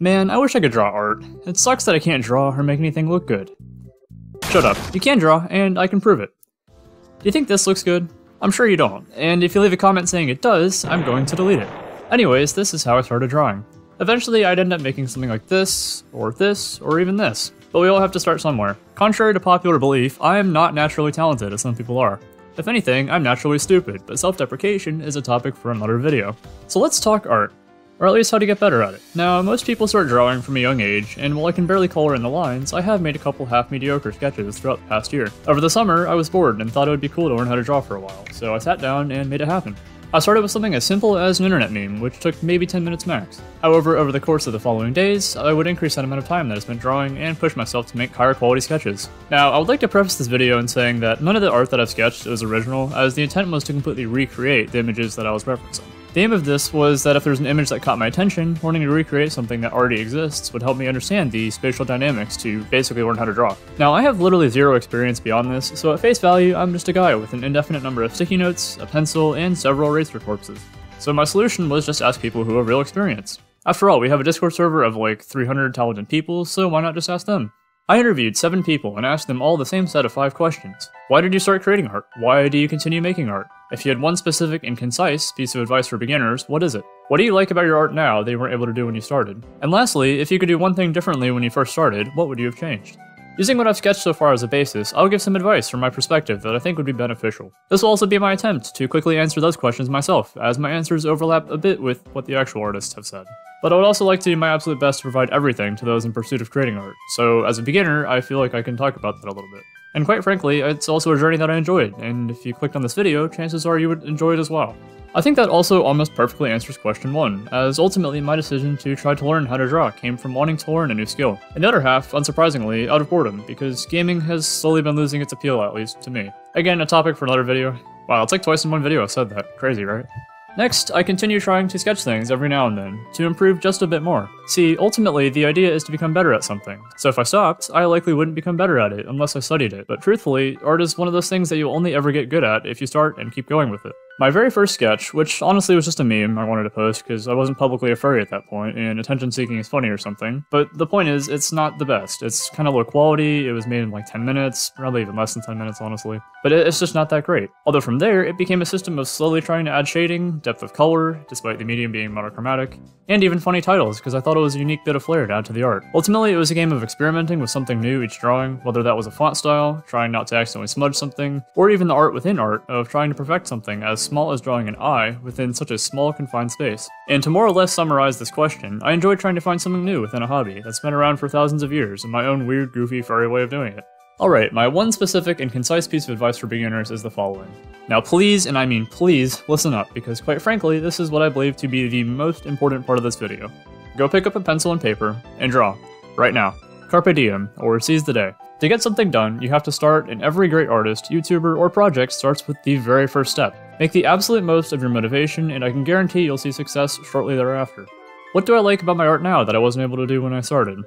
Man, I wish I could draw art. It sucks that I can't draw or make anything look good. Shut up. You can draw, and I can prove it. Do you think this looks good? I'm sure you don't, and if you leave a comment saying it does, I'm going to delete it. Anyways, this is how I started drawing. Eventually, I'd end up making something like this, or even this. But we all have to start somewhere. Contrary to popular belief, I am not naturally talented, as some people are. If anything, I'm naturally stupid, but self-deprecation is a topic for another video. So let's talk art. Or at least how to get better at it. Now, most people start drawing from a young age, and while I can barely color in the lines, I have made a couple half-mediocre sketches throughout the past year. Over the summer, I was bored and thought it would be cool to learn how to draw for a while, so I sat down and made it happen. I started with something as simple as an internet meme, which took maybe 10 minutes max. However, over the course of the following days, I would increase that amount of time that I spent drawing and push myself to make higher quality sketches. Now, I would like to preface this video in saying that none of the art that I've sketched is original, as the intent was to completely recreate the images that I was referencing. The aim of this was that if there's an image that caught my attention, wanting to recreate something that already exists would help me understand the spatial dynamics to basically learn how to draw. Now, I have literally zero experience beyond this, so at face value, I'm just a guy with an indefinite number of sticky notes, a pencil, and several eraser corpses. So my solution was just ask people who have real experience. After all, we have a Discord server of like 300 talented people, so why not just ask them? I interviewed 7 people and asked them all the same set of 5 questions. Why did you start creating art? Why do you continue making art? If you had one specific and concise piece of advice for beginners, what is it? What do you like about your art now that you weren't able to do when you started? And lastly, if you could do one thing differently when you first started, what would you have changed? Using what I've sketched so far as a basis, I'll give some advice from my perspective that I think would be beneficial. This will also be my attempt to quickly answer those questions myself, as my answers overlap a bit with what the actual artists have said. But I would also like to do my absolute best to provide everything to those in pursuit of creating art, so as a beginner, I feel like I can talk about that a little bit. And quite frankly, it's also a journey that I enjoyed, and if you clicked on this video, chances are you would enjoy it as well. I think that also almost perfectly answers question 1, as ultimately my decision to try to learn how to draw came from wanting to learn a new skill. And the other half, unsurprisingly, out of boredom, because gaming has slowly been losing its appeal, at least to me. Again, a topic for another video. Wow, it's like twice in one video I've said that. Crazy, right? Next, I continue trying to sketch things every now and then, to improve just a bit more. See, ultimately, the idea is to become better at something, so if I stopped, I likely wouldn't become better at it unless I studied it, but truthfully, art is one of those things that you'll only ever get good at if you start and keep going with it. My very first sketch, which honestly was just a meme I wanted to post because I wasn't publicly a furry at that point, and attention-seeking is funny or something, but the point is, it's not the best. It's kind of low quality, it was made in like 10 minutes, probably even less than 10 minutes honestly, but it's just not that great. Although from there, it became a system of slowly trying to add shading, depth of color, despite the medium being monochromatic, and even funny titles because I thought it was a unique bit of flair to add to the art. Ultimately, it was a game of experimenting with something new each drawing, whether that was a font style, trying not to accidentally smudge something, or even the art within art of trying to perfect something as small as drawing an eye within such a small confined space. And to more or less summarize this question, I enjoy trying to find something new within a hobby that's been around for thousands of years in my own weird, goofy, furry way of doing it. Alright, my one specific and concise piece of advice for beginners is the following. Now please, and I mean please, listen up, because quite frankly, this is what I believe to be the most important part of this video. Go pick up a pencil and paper, and draw. Right now. Carpe diem, or seize the day. To get something done, you have to start, and every great artist, YouTuber, or project starts with the very first step. Make the absolute most of your motivation, and I can guarantee you'll see success shortly thereafter. What do I like about my art now that I wasn't able to do when I started?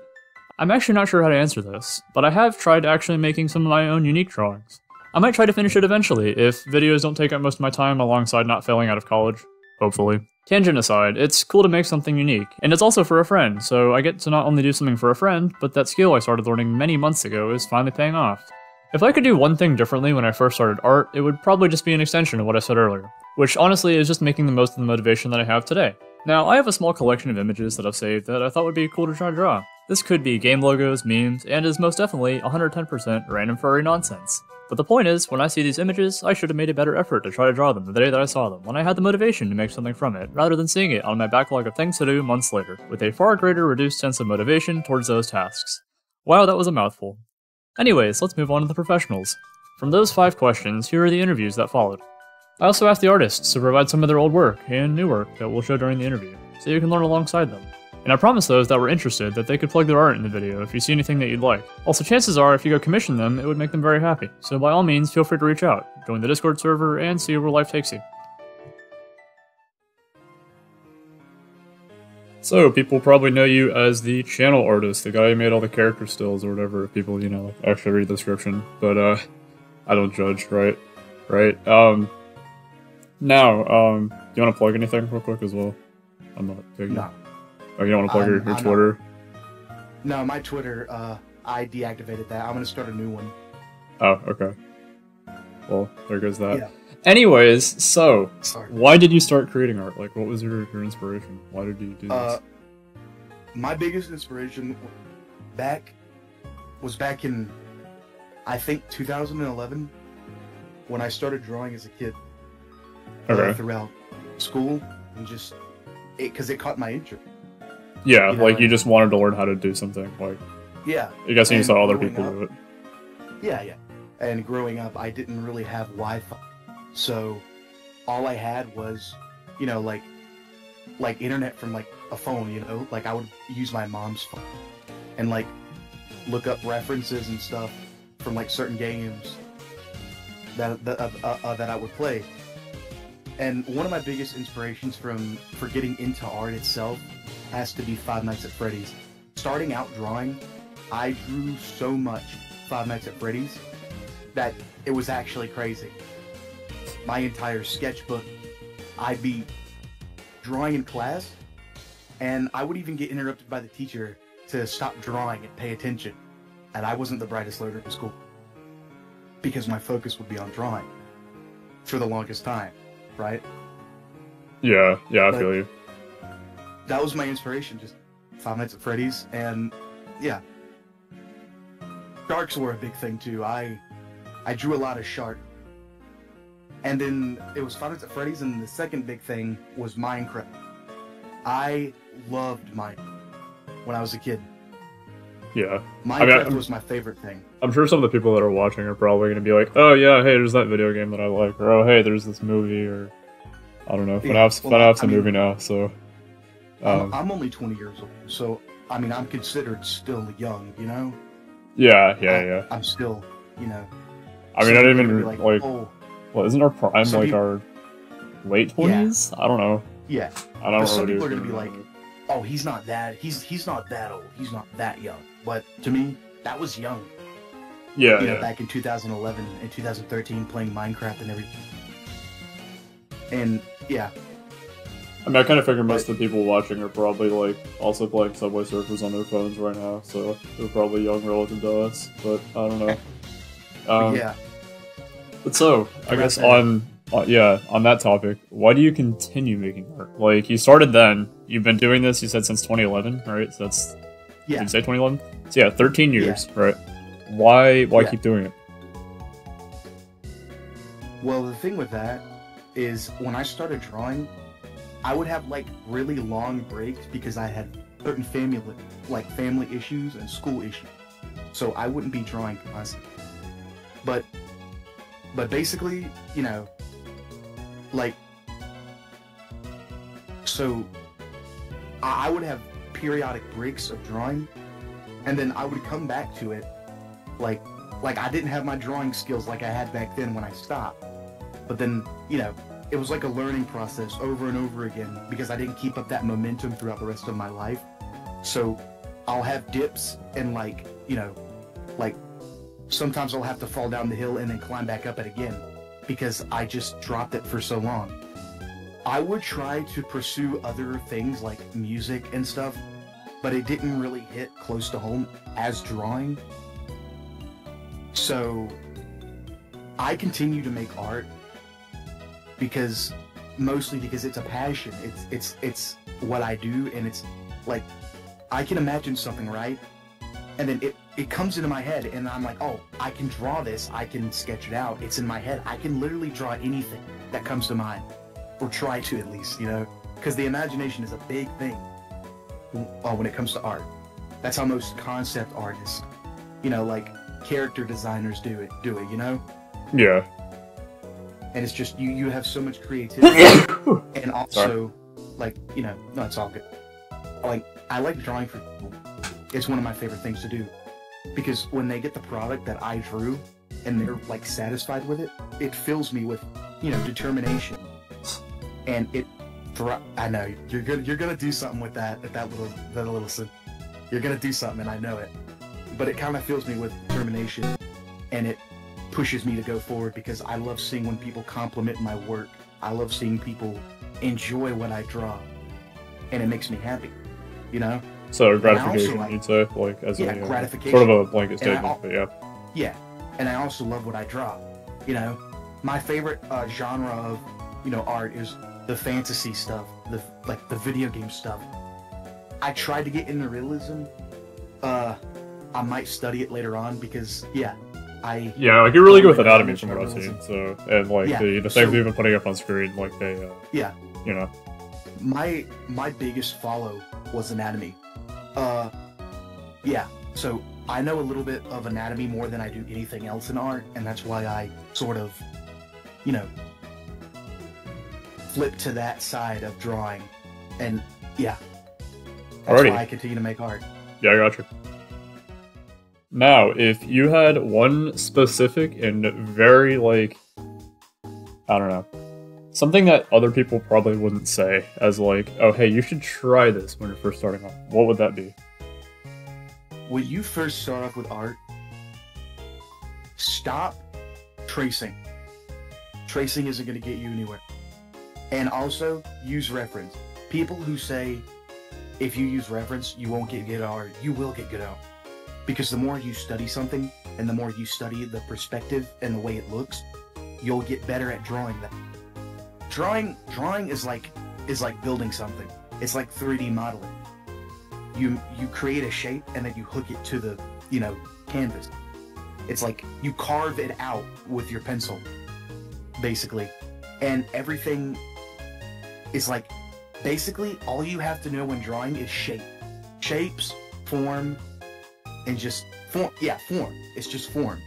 I'm actually not sure how to answer this, but I have tried actually making some of my own unique drawings. I might try to finish it eventually, if videos don't take up most of my time alongside not failing out of college. Hopefully. Tangent aside, it's cool to make something unique, and it's also for a friend, so I get to not only do something for a friend, but that skill I started learning many months ago is finally paying off. If I could do one thing differently when I first started art, it would probably just be an extension of what I said earlier, which honestly is just making the most of the motivation that I have today. Now, I have a small collection of images that I've saved that I thought would be cool to try to draw. This could be game logos, memes, and is most definitely 110% random furry nonsense. But the point is, when I see these images, I should have made a better effort to try to draw them the day that I saw them, when I had the motivation to make something from it, rather than seeing it on my backlog of things to do months later, with a far greater reduced sense of motivation towards those tasks. Wow, that was a mouthful. Anyways, let's move on to the professionals. From those 5 questions, here are the interviews that followed. I also asked the artists to provide some of their old work and new work that we'll show during the interview, so you can learn alongside them. And I promised those that were interested that they could plug their art in the video if you see anything that you'd like. Also, chances are if you go commission them, it would make them very happy, so by all means feel free to reach out, join the Discord server, and see where life takes you. So, people probably know you as the channel artist, the guy who made all the character stills or whatever, if people, you know, actually read the description, but I don't judge, right? Right? Now, you want to plug anything real quick as well? I'm not. No. Oh, you don't want to plug your Twitter? No, my Twitter, I deactivated that. I'm going to start a new one. Oh, okay. Well, there goes that. Yeah. Anyways, so, why did you start creating art? Like, what was your inspiration? Why did you do this? My biggest inspiration was back in, I think, 2011, when I started drawing as a kid. Okay. Throughout school, and just, because it caught my interest. Yeah, you know, like, you just wanted to learn how to do something, like... Yeah. I guess you saw other people do it. Yeah, yeah. And growing up, I didn't really have Wi-Fi, so all I had was, you know, like internet from, like, a phone, you know? Like, I would use my mom's phone and, like, look up references and stuff from, like, certain games that I would play. And one of my biggest inspirations for getting into art itself has to be Five Nights at Freddy's. Starting out drawing, I drew so much Five Nights at Freddy's that it was actually crazy. My entire sketchbook, I'd be drawing in class, and I would even get interrupted by the teacher to stop drawing and pay attention. And I wasn't the brightest learner in school because my focus would be on drawing for the longest time, right? Yeah, yeah, I feel you. That was my inspiration, just Five Nights at Freddy's, and yeah. Sharks were a big thing too. I drew a lot of shark. And then it was Five Nights at Freddy's, and the second big thing was Minecraft. I loved Minecraft when I was a kid. Yeah. Minecraft was my favorite thing. I'm sure some of the people that are watching are probably going to be like, oh yeah, hey, there's that video game that I like, or oh hey, there's this movie, or I don't know, FNAF's a movie now, so... I'm only 20 years old, so, I mean, I'm considered still young, you know? Yeah, yeah, yeah. I'm still, you know... I mean, I didn't even, like oh, well, isn't our prime, like, our late 20s? Yeah. I don't know. Yeah. I don't know. Some people are going to be like, oh, he's not that old, he's not that young. But, to me, that was young. Yeah, you know, back in 2011 and 2013, playing Minecraft and everything. And, yeah. I mean, I kind of figure most of the people watching are probably, like, also playing Subway Surfers on their phones right now, so they're probably young relative to us, but I don't know. Yeah. But so, I guess on that topic, why do you continue making art? Like, you started then, you've been doing this, you said, since 2011, right? So that's... Yeah. Did you say 2011? So yeah, 13 years, yeah. Right? Why keep doing it? Well, the thing with that is, when I started drawing, I would have, like, really long breaks because I had certain family issues and school issues. So I wouldn't be drawing constantly. But basically, you know, like, so I would have periodic breaks of drawing, and then I would come back to it, like I didn't have my drawing skills like I had back then when I stopped. But then, you know, it was like a learning process over and over again because I didn't keep up that momentum throughout the rest of my life. So I'll have dips and, like, you know, like sometimes I'll have to fall down the hill and then climb back up it again because I just dropped it for so long. I would try to pursue other things like music and stuff, but it didn't really hit close to home as drawing. So I continue to make art mostly because it's a passion. It's what I do, and it's like I can imagine something, right? And then it comes into my head, and I'm like, oh, I can draw this, I can sketch it out, it's in my head. I can literally draw anything that comes to mind, or try to at least, you know? Because the imagination is a big thing when it comes to art. That's how most concept artists, you know, like character designers do it, you know? Yeah. And it's just, you have so much creativity, and also, like, you know, no, it's all good. Like, I like drawing for people. It's one of my favorite things to do. Because when they get the product that I drew, and they're, like, satisfied with it, it fills me with, you know, determination. And I know, you're gonna do something with that little sip. You're gonna do something, and I know it. But it kind of fills me with determination, and it pushes me to go forward because I love seeing when people compliment my work. I love seeing people enjoy what I draw. and it makes me happy, you know? So gratification, like, you'd say, like, as yeah, a, you know, gratification. Sort of a blanket statement, but yeah. Yeah, and I also love what I draw, you know? My favorite genre of, you know, art is the fantasy stuff, the like the video game stuff. I tried to get into realism. I might study it later on because, yeah, yeah, like, you're really good with anatomy from what I've seen, so, and, like, yeah, the things we've been putting up on screen, like, they, yeah, you know. My biggest follow was anatomy. Yeah, so I know a little bit of anatomy more than I do anything else in art, and that's why I sort of, you know, flip to that side of drawing, and, yeah, that's why I continue to make art. Yeah, I got you. Now, if you had one specific and very, like, I don't know, something that other people probably wouldn't say as, like, oh, hey, you should try this when you're first starting off, what would that be? When you first start off with art, stop tracing. Tracing isn't going to get you anywhere. And also, use reference. People who say, if you use reference, you won't get good at art, you will get good at art. Because the more you study something, and the more you study the perspective and the way it looks, you'll get better at drawing that. Drawing is like building something. It's like 3D modeling. You create a shape and then you hook it to the, you know, canvas. It's like you carve it out with your pencil, basically. And everything is like, basically all you have to know when drawing is shape. Shapes, form, and just form. Yeah, form. It's just form.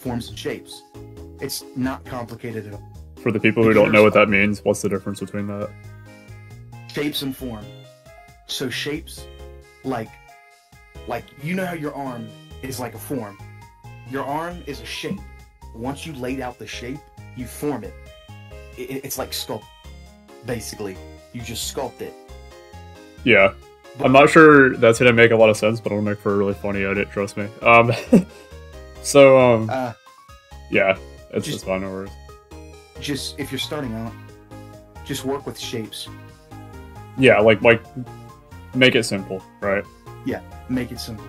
Forms and shapes. It's not complicated at all. For the people who don't know what that means, what's the difference between that? Shapes and form. So shapes, like you know how your arm is like a form. Your arm is a shape. Once you laid out the shape, you form it. It's like sculpt, basically. You just sculpt it. Yeah. I'm not sure that's going to make a lot of sense, but it'll make for a really funny edit, trust me. So, yeah, it's just fun. No worries. Just, if you're starting out, just work with shapes. Yeah, like, make it simple, right? Yeah, make it simple.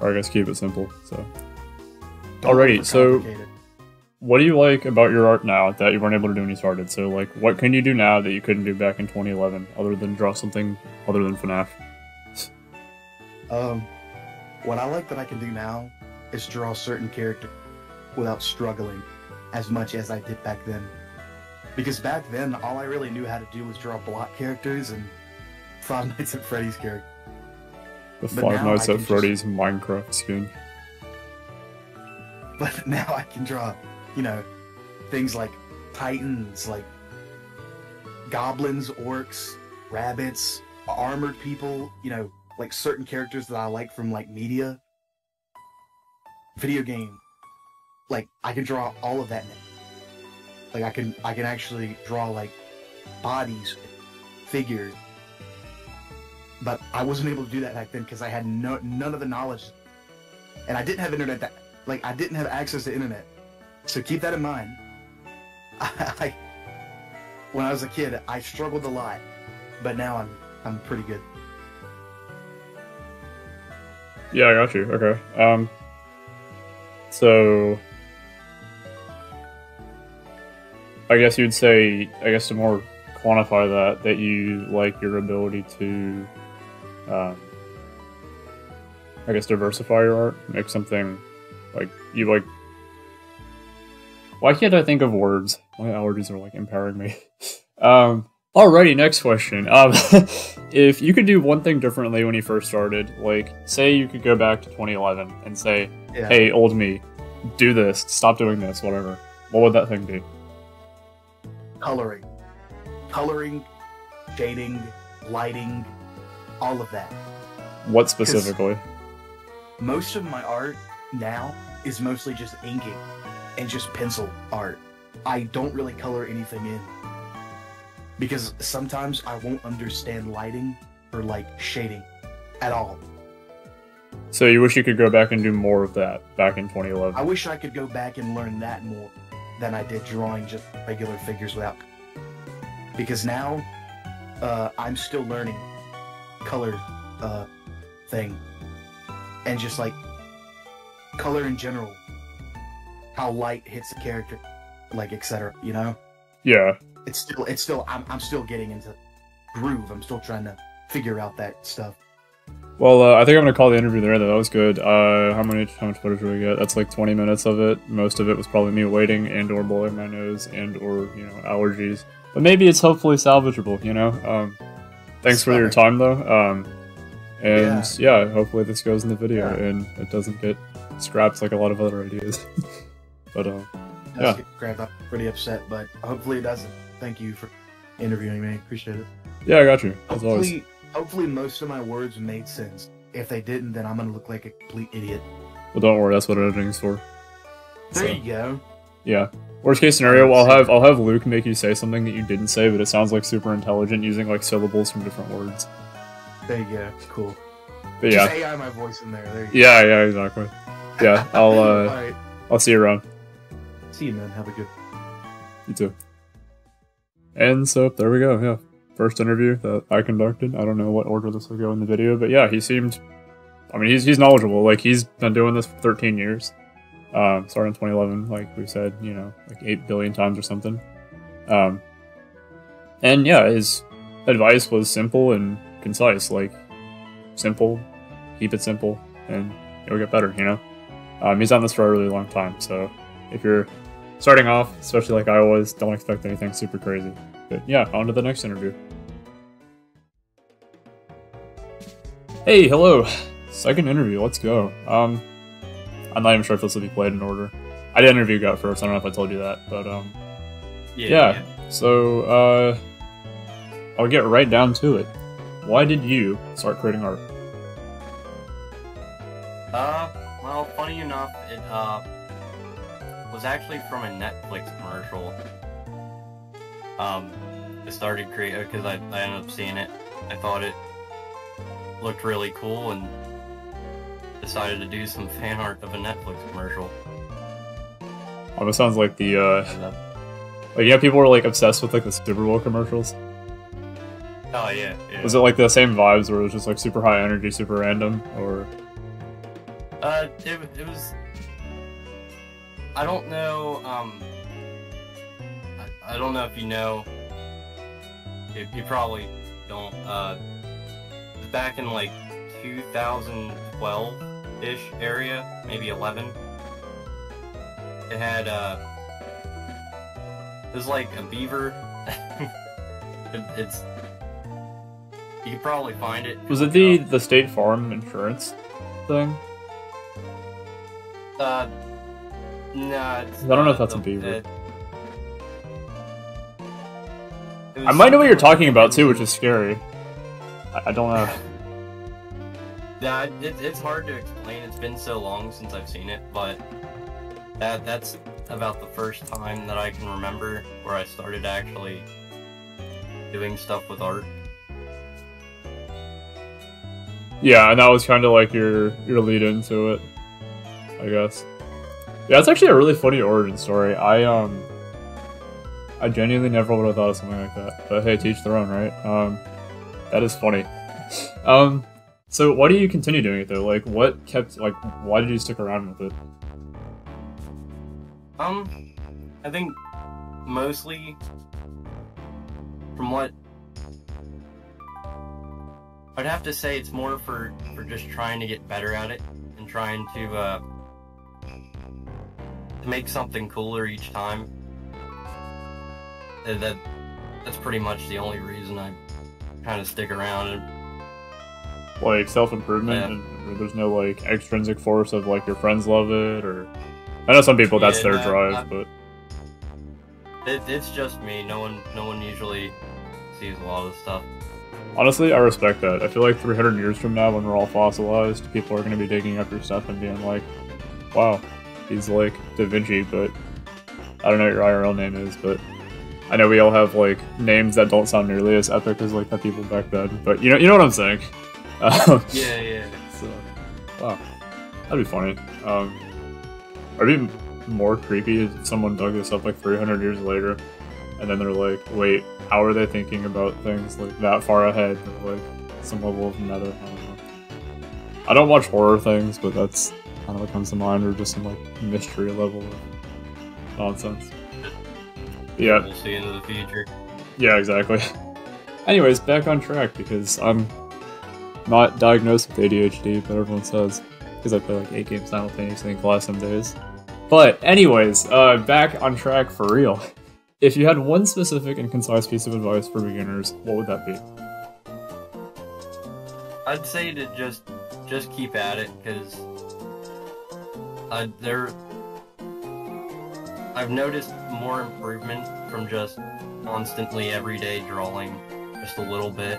Or I guess keep it simple, so. Alrighty, so, what do you like about your art now that you weren't able to do when you started? So, like, what can you do now that you couldn't do back in 2011, other than draw something other than FNAF? What I like that I can do now is draw certain characters without struggling as much as I did back then. Because back then, all I really knew how to do was draw block characters and Five Nights at Freddy's characters. The Five Nights at Freddy's Minecraft skin. But now I can draw, you know, things like titans, like goblins, orcs, rabbits, armored people, you know, like certain characters that I like from, like, media, video game. Like, I can draw all of that now. Like, I can actually draw, like, bodies, figures. But I wasn't able to do that back then because I had none of the knowledge. And I didn't have internet that, like, I didn't have access to internet. So keep that in mind. When I was a kid, I struggled a lot, but now I'm pretty good. Yeah, I got you. Okay. So I guess you'd say, to more quantify that you like your ability to, diversify your art, make something like you like. Why can't I think of words? My allergies are, like, empowering me. Alrighty, next question. If you could do one thing differently when you first started, like, say you could go back to 2011 and say, yeah, hey, old me, do this, stop doing this, whatever. What would that thing be? Coloring. Coloring, shading, lighting, all of that. What specifically? Most of my art now is mostly just inking and just pencil art. I don't really color anything in because sometimes I won't understand lighting or, like, shading at all. So you wish you could go back and do more of that back in 2011? I wish I could go back and learn that more than I did drawing just regular figures without, because now I'm still learning color thing, and just like color in general, how light hits the character, like, etc. You know? Yeah. It's still I'm still getting into the groove. I'm still trying to figure out that stuff. Well, I think I'm gonna call the interview there. Though that was good. How much footage did we get? That's like 20 minutes of it. Most of it was probably me waiting and/or blowing my nose and/or, you know, allergies. But maybe it's hopefully salvageable. You know. Thanks for your time though. And yeah, hopefully this goes in the video and it doesn't get scrapped like a lot of other ideas. But yeah. I'm pretty upset, but hopefully it doesn't. Thank you for interviewing me. Appreciate it. Yeah, I got you. As always. Hopefully most of my words made sense. If they didn't, then I'm gonna look like a complete idiot. Well, don't worry, that's what editing's for. There you go. Yeah. Worst case scenario, I'll have Luke make you say something that you didn't say, but it sounds like super intelligent using like syllables from different words. There you go. Cool. But yeah. Just AI my voice in there. There you go. Yeah, exactly. Yeah, I'll see you around. See you, man. Have a good. You too. And so there we go. Yeah. First interview that I conducted. I don't know what order this will go in the video, but yeah, he seemed, I mean, he's knowledgeable. Like, he's been doing this for 13 years. Starting in 2011, like we said, you know, like 8 billion times or something. And yeah, his advice was simple and concise. Like, simple, keep it simple, and it'll get better, you know? He's done this for a really long time, so if you're starting off, especially like I was, don't expect anything super crazy. But yeah, on to the next interview. Hey, hello! Second interview, let's go. I'm not even sure if this will be played in order. I did interview Gut first, I don't know if I told you that, but yeah. So, I'll get right down to it. Why did you start creating art? Well, funny enough, it, was actually from a Netflix commercial. I started creating because I ended up seeing it. I thought it looked really cool and decided to do some fan art of a Netflix commercial. Oh, that sounds like the like, yeah, people were like obsessed with like the Super Bowl commercials. Oh yeah, yeah. Was it like the same vibes where it was just like super high energy, super random, or? It was. I don't know. I don't know if you know, you probably don't, back in like 2012-ish area, maybe 11, it had, it was like a beaver, you could probably find it. Was it the State Farm insurance thing? Nah, it's I don't know if that's a beaver. I might know what you're talking about too, which is scary. I don't know. Yeah, it's hard to explain. It's been so long since I've seen it, but that's about the first time that I can remember where I started actually doing stuff with art. Yeah, and that was kind of like your lead into it, I guess. Yeah, it's actually a really funny origin story. I genuinely never would have thought of something like that. But hey, teach their own, right? That is funny. So why do you continue doing it though? Like, what kept, like, why did you stick around with it? I think mostly from what I'd have to say, it's more for just trying to get better at it and trying to make something cooler each time. That's pretty much the only reason I kind of stick around. And, like, self-improvement? Yeah. And there's no, like, extrinsic force of, like, your friends love it, or... I know some people, that's their drive, but... It's just me. No one usually sees a lot of stuff. Honestly, I respect that. I feel like 300 years from now, when we're all fossilized, people are going to be digging up your stuff and being like, wow, he's, like, Da Vinci, but... I don't know what your IRL name is, but... I know we all have, like, names that don't sound nearly as epic as, like, the people back then, but you know what I'm saying. Yeah, yeah. So, wow. That'd be funny. I'd be more creepy if someone dug this up, like, 300 years later, and then they're like, wait, how are they thinking about things like that far ahead of like some level of meta? I don't know. I don't watch horror things, but that's kind of what comes to mind, or just some like mystery level of nonsense. Yeah. We'll see into the future. Yeah, exactly. Anyways, back on track, because I'm not diagnosed with ADHD, but everyone says, because I play like 8 games simultaneously in class some days. But anyways, back on track for real. If you had one specific and concise piece of advice for beginners, what would that be? I'd say to just keep at it, because I've noticed more improvement from just constantly every day drawing just a little bit,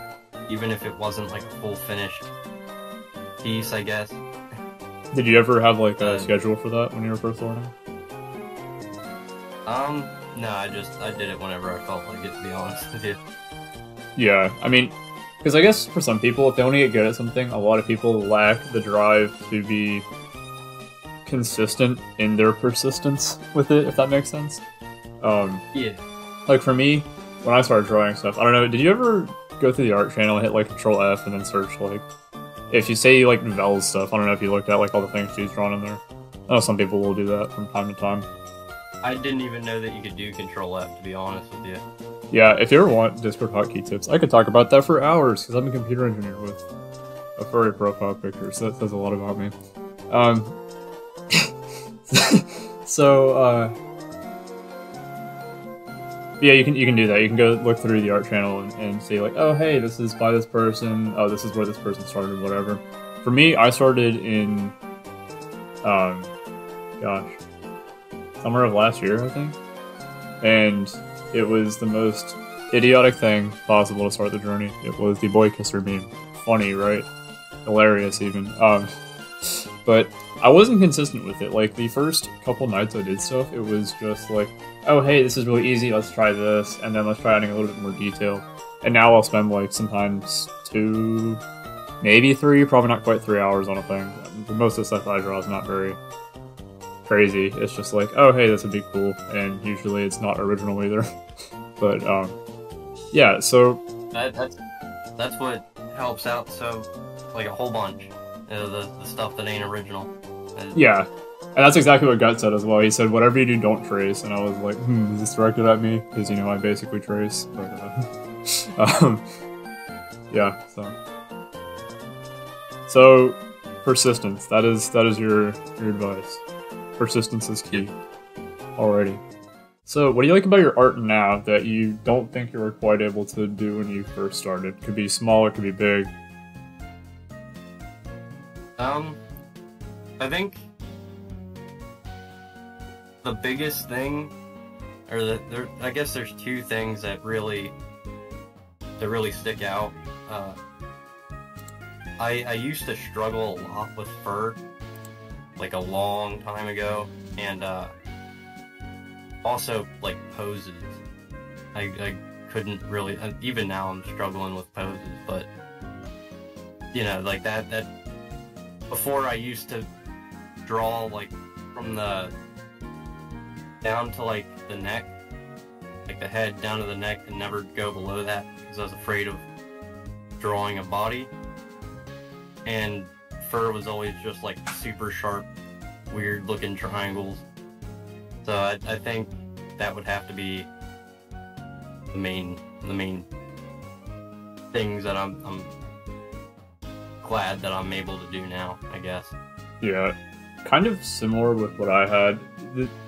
even if it wasn't like a full finished piece, I guess. Did you ever have like a schedule for that when you were first learning? No, I did it whenever I felt like it, to be honest with you. Yeah, I mean, because I guess for some people, if they want to get good at something, a lot of people lack the drive to be consistent in their persistence with it, if that makes sense. Yeah. Like for me, when I started drawing stuff, I don't know, did you ever go through the art channel and hit like Control F and then search like, if you say you like Vel stuff, I don't know if you looked at like all the things she's drawn in there. I know some people will do that from time to time. I didn't even know that you could do Control F, to be honest with you. Yeah, if you ever want Discord hotkey tips, I could talk about that for hours, because I'm a computer engineer with a furry profile picture, so that says a lot about me. Yeah, you can do that. You can go look through the art channel and see like, oh hey, this is by this person, oh this is where this person started, whatever. For me, I started in, gosh, summer of last year, I think. And it was the most idiotic thing possible to start the journey. It was the boy kisser meme. Funny, right? Hilarious, even. But I wasn't consistent with it. Like, the first couple nights I did stuff, it was just like, oh hey, this is really easy, let's try this, and then let's try adding a little bit more detail. And now I'll spend, like, sometimes 2, maybe 3, probably not quite 3 hours on a thing. Most of the stuff I draw is not very crazy. It's just like, oh hey, this would be cool, and usually it's not original either. But, yeah, so... That's what helps out, so, like, a whole bunch. The stuff that ain't original. Yeah, and that's exactly what Gut said as well. He said, whatever you do, don't trace. And I was like, is this directed at me? Because, you know, I basically trace. But, yeah, so persistence. That is your advice. Persistence is key. Alrighty. So, what do you like about your art now that you don't think you were quite able to do when you first started? Could be small, it could be big. I think the biggest thing, or I guess there's two things that really stick out. I used to struggle a lot with fur, like a long time ago, and also like poses. I couldn't really, even now I'm struggling with poses, but you know, like that. Before, I used to draw, like, from the... down to, like, the neck. Like, the head down to the neck, and never go below that, because I was afraid of drawing a body. And fur was always just, like, super sharp, weird-looking triangles. So I think that would have to be the main things that I'm glad that I'm able to do now, I guess. Yeah, kind of similar with what I had.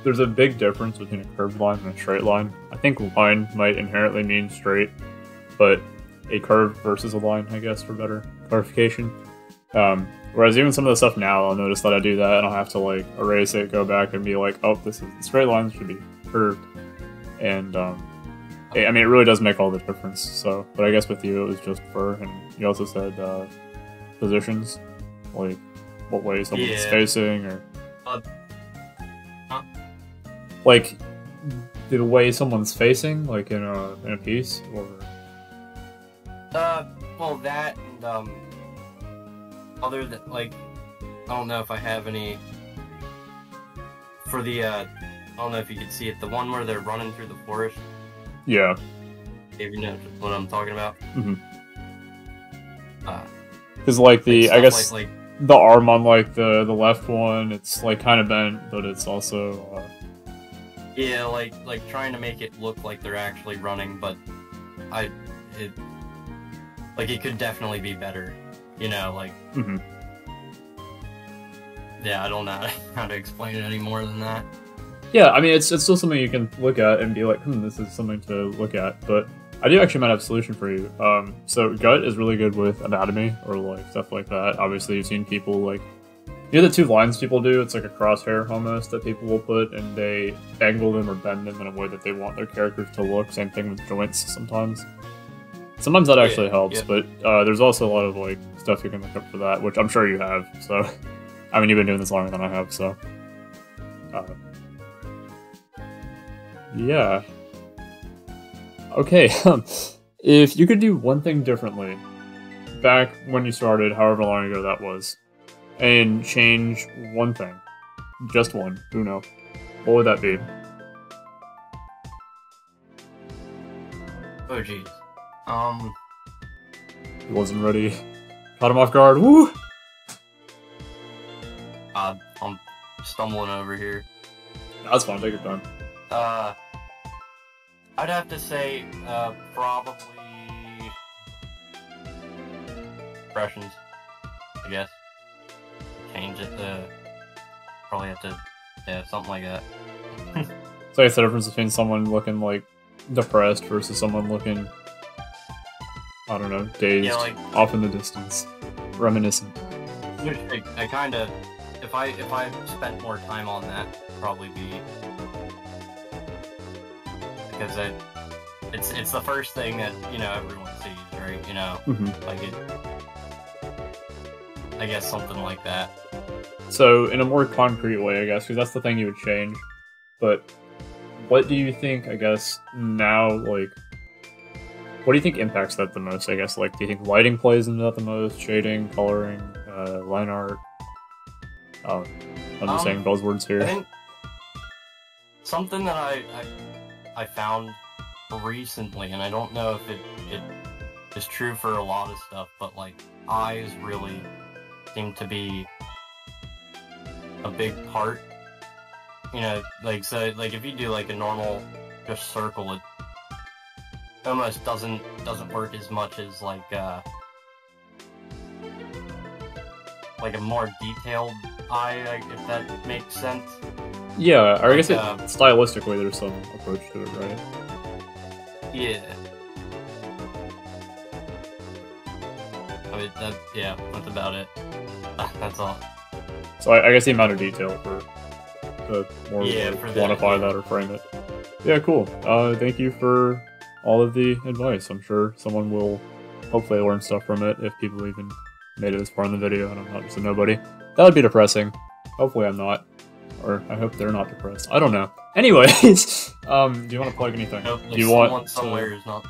There's a big difference between a curved line and a straight line. I think line might inherently mean straight, but a curve versus a line, I guess, for better clarification. Whereas even some of the stuff now, I'll notice that I do that, and I'll have to like erase it, go back, and be like, oh, this is the straight line should be curved. And I mean, it really does make all the difference. So, but I guess with you, it was just fur, and you also said positions, like what way someone's spacing, or like the way someone's facing, like in a piece, or well, that and other than like, I don't know if I have any for the I don't know if you can see it, the one where they're running through the forest. Yeah, if you know what I'm talking about. Mm-hmm. Because like the, I guess like the arm on like the left one, it's like kind of bent, but it's also yeah, like trying to make it look like they're actually running, but it could definitely be better, you know, like. Mm-hmm. Yeah, I don't know how to explain it any more than that. Yeah, I mean, it's still something you can look at and be like, this is something to look at, but I do actually might have a solution for you. So Gut is really good with anatomy or like stuff like that. Obviously, you've seen people like, you know, the two lines people do, it's like a crosshair almost that people will put, and they angle them or bend them in a way that they want their characters to look. Same thing with joints sometimes. Sometimes that actually helps, but there's also a lot of like stuff you can look up for that, which I'm sure you have. So, I mean, you've been doing this longer than I have, so. Yeah. Okay, if you could do one thing differently back when you started, however long ago that was, and change one thing, just one, Uno, what would that be? Oh geez. He wasn't ready. Caught him off guard, woo! I'm stumbling over here. That's fine, take your time. I'd have to say, probably impressions, I guess. Change it to, probably have to, yeah, something like that. So I guess the difference between someone looking, like, depressed versus someone looking, I don't know, dazed, yeah, like, off in the distance, reminiscent. I kind of, if I spent more time on that, it'd probably be... Because it's the first thing that, you know, everyone sees, right? You know, like it, I guess something like that. So in a more concrete way, I guess, because that's the thing you would change. But what do you think, I guess, now, like, what do you think impacts that the most, I guess? Like, do you think lighting plays into that the most? Shading, coloring, line art? I'm just saying buzzwords here. I think something that I found recently, and I don't know if it is true for a lot of stuff, but like eyes really seem to be a big part. You know, like, so like if you do like a normal just circle, it almost doesn't work as much as like a more detailed eye, if that makes sense. Yeah, or I guess stylistically there's some approach to it, right? Yeah. I mean, that's about it. That's all. So I guess the amount of detail to quantify that or frame it. Yeah, cool. Thank you for all of the advice. I'm sure someone will hopefully learn stuff from it if people even made it this far in the video and I'm not just a nobody. That would be depressing. Hopefully I'm not. Or I hope they're not depressed. I don't know. Anyways, do you want to plug anything? Nope, do you want somewhere is not.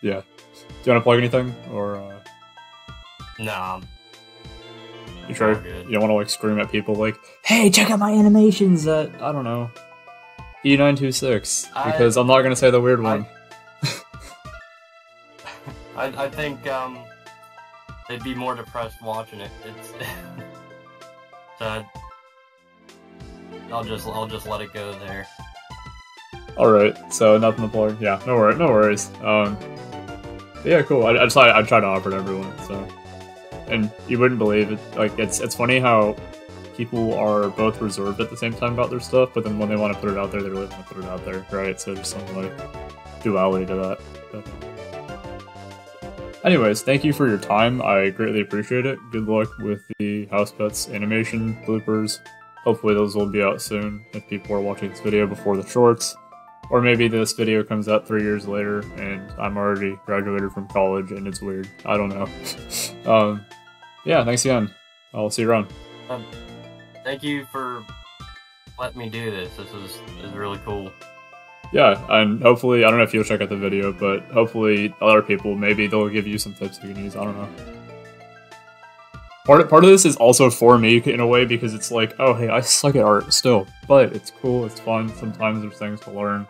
Yeah. Do you want to plug anything or? Nah. You sure? You don't want to like scream at people like, "Hey, check out my animations at I don't know, E926," because I'm not gonna say the weird one. I think they'd be more depressed watching it. It's sad. I'll just let it go there. Alright, so nothing to plug. Yeah, no worries. Yeah, cool. I just I try to offer to everyone. So, and you wouldn't believe it. Like it's funny how people are both reserved at the same time about their stuff, but then when they want to put it out there, they really want to put it out there, right? So there's some like duality to that. But anyways, thank you for your time. I greatly appreciate it. Good luck with the house pets animation bloopers. Hopefully those will be out soon if people are watching this video before the shorts. Or maybe this video comes out 3 years later and I'm already graduated from college and it's weird. I don't know. Yeah, thanks again. I'll see you around. Thank you for letting me do this. This is really cool. Yeah, and hopefully, I don't know if you'll check out the video, but hopefully other people, maybe they'll give you some tips you can use. I don't know. Part of this is also for me, in a way, because it's like, oh hey, I suck at art still, but it's cool, it's fun, sometimes there's things to learn,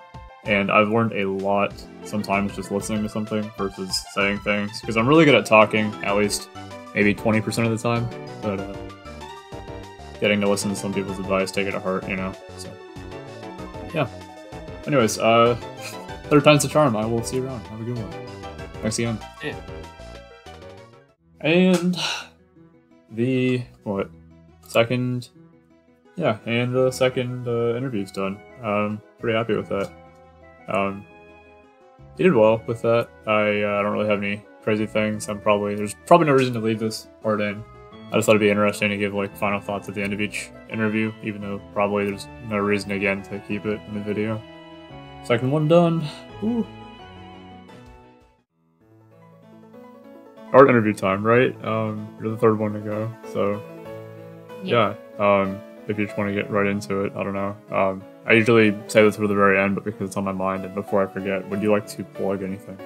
and I've learned a lot sometimes just listening to something versus saying things, because I'm really good at talking, at least maybe 20% of the time, but getting to listen to some people's advice, take it to heart, you know, so, yeah. Anyways, third time's the charm. I will see you around. Have a good one. Thanks again. Yeah. And the, what, second, yeah, and the second interview's done. Pretty happy with that. You did well with that. I don't really have any crazy things. There's probably no reason to leave this part in. I just thought it'd be interesting to give like final thoughts at the end of each interview, even though probably there's no reason again to keep it in the video. Second one done. Ooh. Art interview time, right? You're the third one to go, so yeah. If you just want to get right into it, I don't know. I usually say this for the very end, but because it's on my mind and before I forget, would you like to plug anything?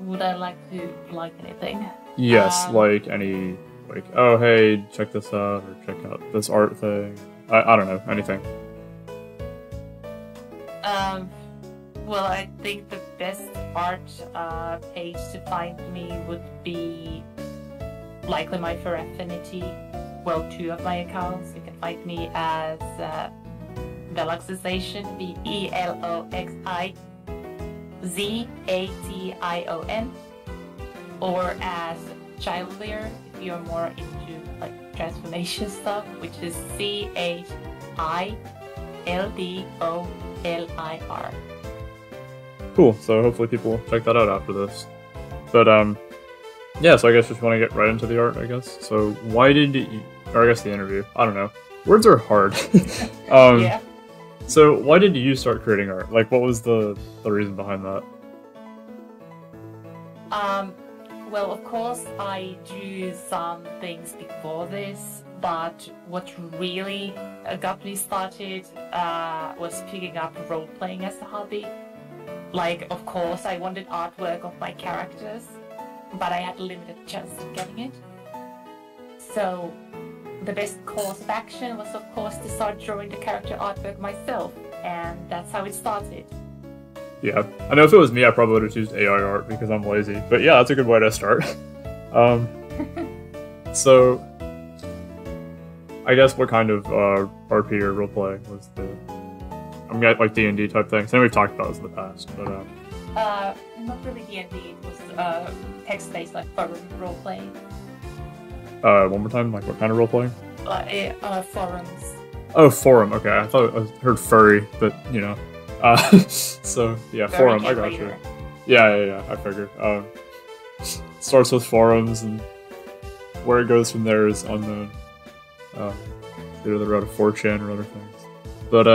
Would I like to plug anything? Yes, like any, like, oh hey, check this out, or check out this art thing. I don't know, anything. Well, I think the best art page to find me would be likely my FurAffinity, well, two of my accounts. You can find me as Veloxization, VELOXIZATION, or as Childlear if you're more into like transformation stuff, which is CHILDOLIR. Cool, so hopefully people check that out after this. But, yeah, so I guess just want to get right into the art, I guess. So, why did you, or I guess the interview, I don't know. Words are hard. Yeah. So, why did you start creating art? Like, what was the reason behind that? Well, of course, I drew some things before this, but what really got me started was picking up role-playing as a hobby. Like, of course, I wanted artwork of my characters, but I had a limited chance of getting it. So, the best course of action was, of course, to start drawing the character artwork myself, and that's how it started. Yeah, I know if it was me, I probably would have used AI art because I'm lazy, but yeah, that's a good way to start. So, I guess what kind of RP or role-play was the... I'm getting like D&D type things. I know we've talked about this in the past, but not really D&D. It was text-based, like forum role playing. One more time, like what kind of role playing? Forums. Oh, forum. Okay, I thought I heard furry, but you know. So yeah, furry forum. I got you. Yeah. I figured. Starts with forums, and where it goes from there is on the either the route of 4chan or other things, but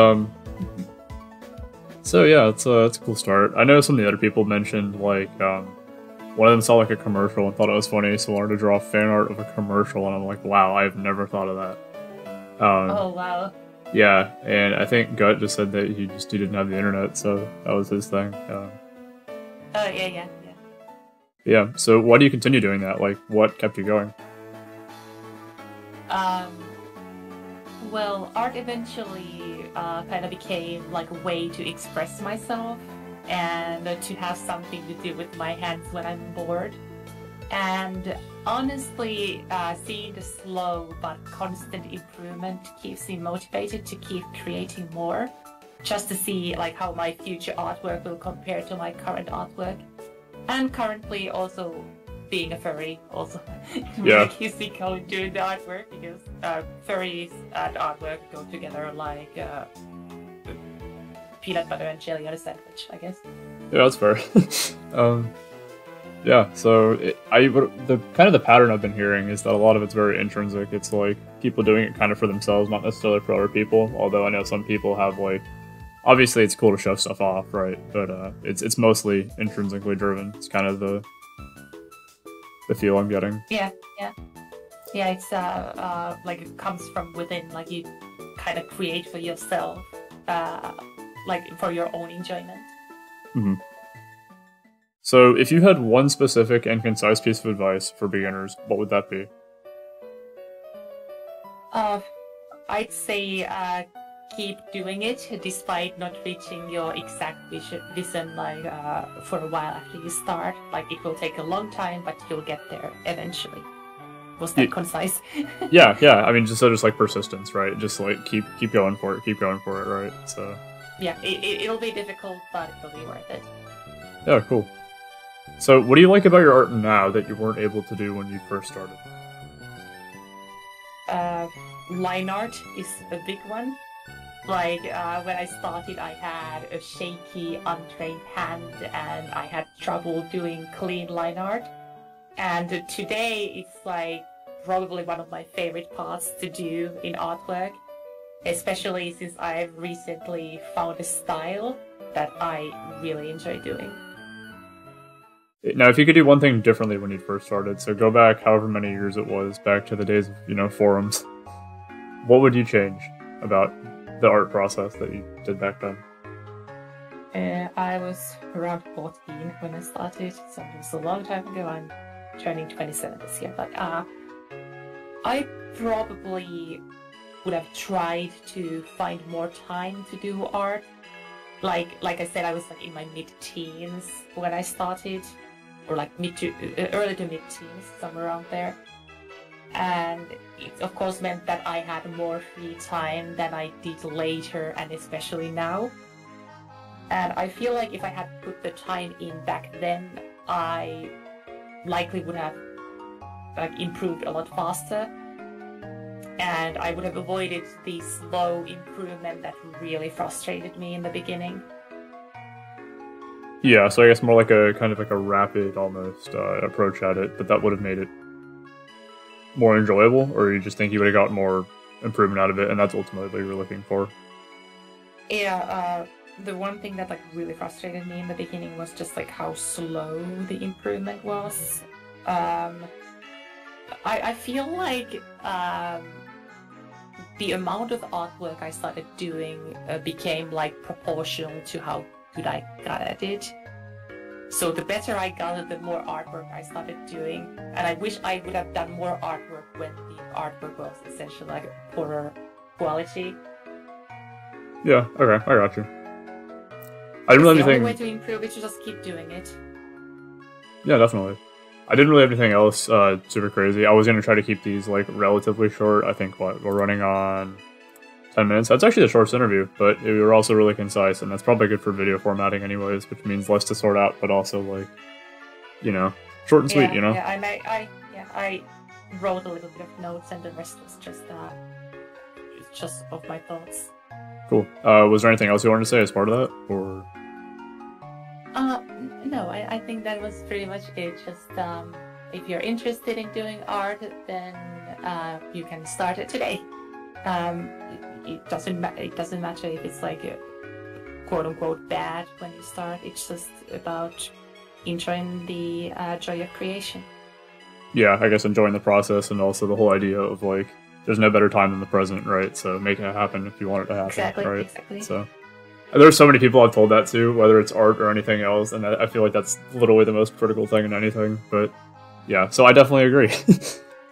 So yeah, it's a cool start. I know some of the other people mentioned, like, one of them saw like a commercial and thought it was funny, so wanted to draw fan art of a commercial, and I'm like, wow, I've never thought of that. Oh, wow. Yeah, and I think Gut just said that he didn't have the internet, so that was his thing. Oh, yeah. Yeah, so why do you continue doing that? Like, what kept you going? Well, art eventually kind of became like a way to express myself and to have something to do with my hands when I'm bored. And honestly, seeing the slow but constant improvement keeps me motivated to keep creating more, just to see like how my future artwork will compare to my current artwork. And currently also being a furry also really keeps me going doing the artwork, because furries and artwork go together like peanut butter and jelly on a sandwich, I guess. Yeah, that's fair. Yeah, so the pattern I've been hearing is that a lot of it's very intrinsic. It's like people doing it kind of for themselves, not necessarily for other people, although I know some people have, like, obviously it's cool to show stuff off, right? But it's mostly intrinsically driven. It's kind of the feel I'm getting. Yeah, it's like it comes from within, like you kind of create for yourself, like for your own enjoyment. Mm-hmm. So if you had one specific and concise piece of advice for beginners, what would that be? I'd say keep doing it despite not reaching your exact vision like for a while after you start. Like it will take a long time, but you'll get there eventually. Was that concise? Yeah. I mean, just like persistence, right? Just like keep going for it, right? So yeah, it'll be difficult, but it'll be worth it. Yeah, cool. So, what do you like about your art now that you weren't able to do when you first started? Line art is a big one. Like, when I started, I had a shaky, untrained hand, and I had trouble doing clean line art. And today, it's like probably one of my favorite parts to do in artwork, especially since I've recently found a style that I really enjoy doing. Now, if you could do one thing differently when you first started, so go back however many years it was, back to the days of, you know, forums, what would you change about the art process that you did back then? I was around 14 when I started, so it was a long time ago. I'm turning 27 this year, but I probably would have tried to find more time to do art. Like I said, I was like in my mid-teens when I started, or like early to mid-teens, somewhere around there. And it of course meant that I had more free time than I did later, and especially now. And I feel like if I had put the time in back then, I likely would have like improved a lot faster. And I would have avoided the slow improvement that really frustrated me in the beginning. Yeah, so I guess more like a kind of like a rapid almost approach at it, but that would have made it more enjoyable, or you just think you would have got more improvement out of it, and that's ultimately what you're looking for? Yeah, the one thing that like really frustrated me in the beginning was just like how slow the improvement was. I feel like the amount of artwork I started doing became like proportional to how good I got at it. So the better I got, the more artwork I started doing. And I wish I would have done more artwork when the artwork was essentially like poorer quality. Yeah, okay, I got you. I didn't really have anything... The only way to improve is to just keep doing it. Yeah, definitely. I didn't really have anything else super crazy. I was going to try to keep these like relatively short. I think what we're running on 10 minutes. That's actually the shortest interview, but we were also really concise, and that's probably good for video formatting anyways, which means less to sort out, but also like, you know, short and sweet, you know? Yeah, I wrote a little bit of notes, and the rest was just of my thoughts. Cool. Was there anything else you wanted to say as part of that, or...? No, I think that was pretty much it. Just if you're interested in doing art, then you can start it today. It doesn't matter if it's like a quote-unquote bad when you start. It's just about enjoying the joy of creation. Yeah, I guess enjoying the process, and also the whole idea of like there's no better time than the present, right? So make it happen if you want it to happen. Exactly, right? Exactly. So. There's so many people I've told that to, whether it's art or anything else, and I feel like that's literally the most critical thing in anything. But yeah, so I definitely agree.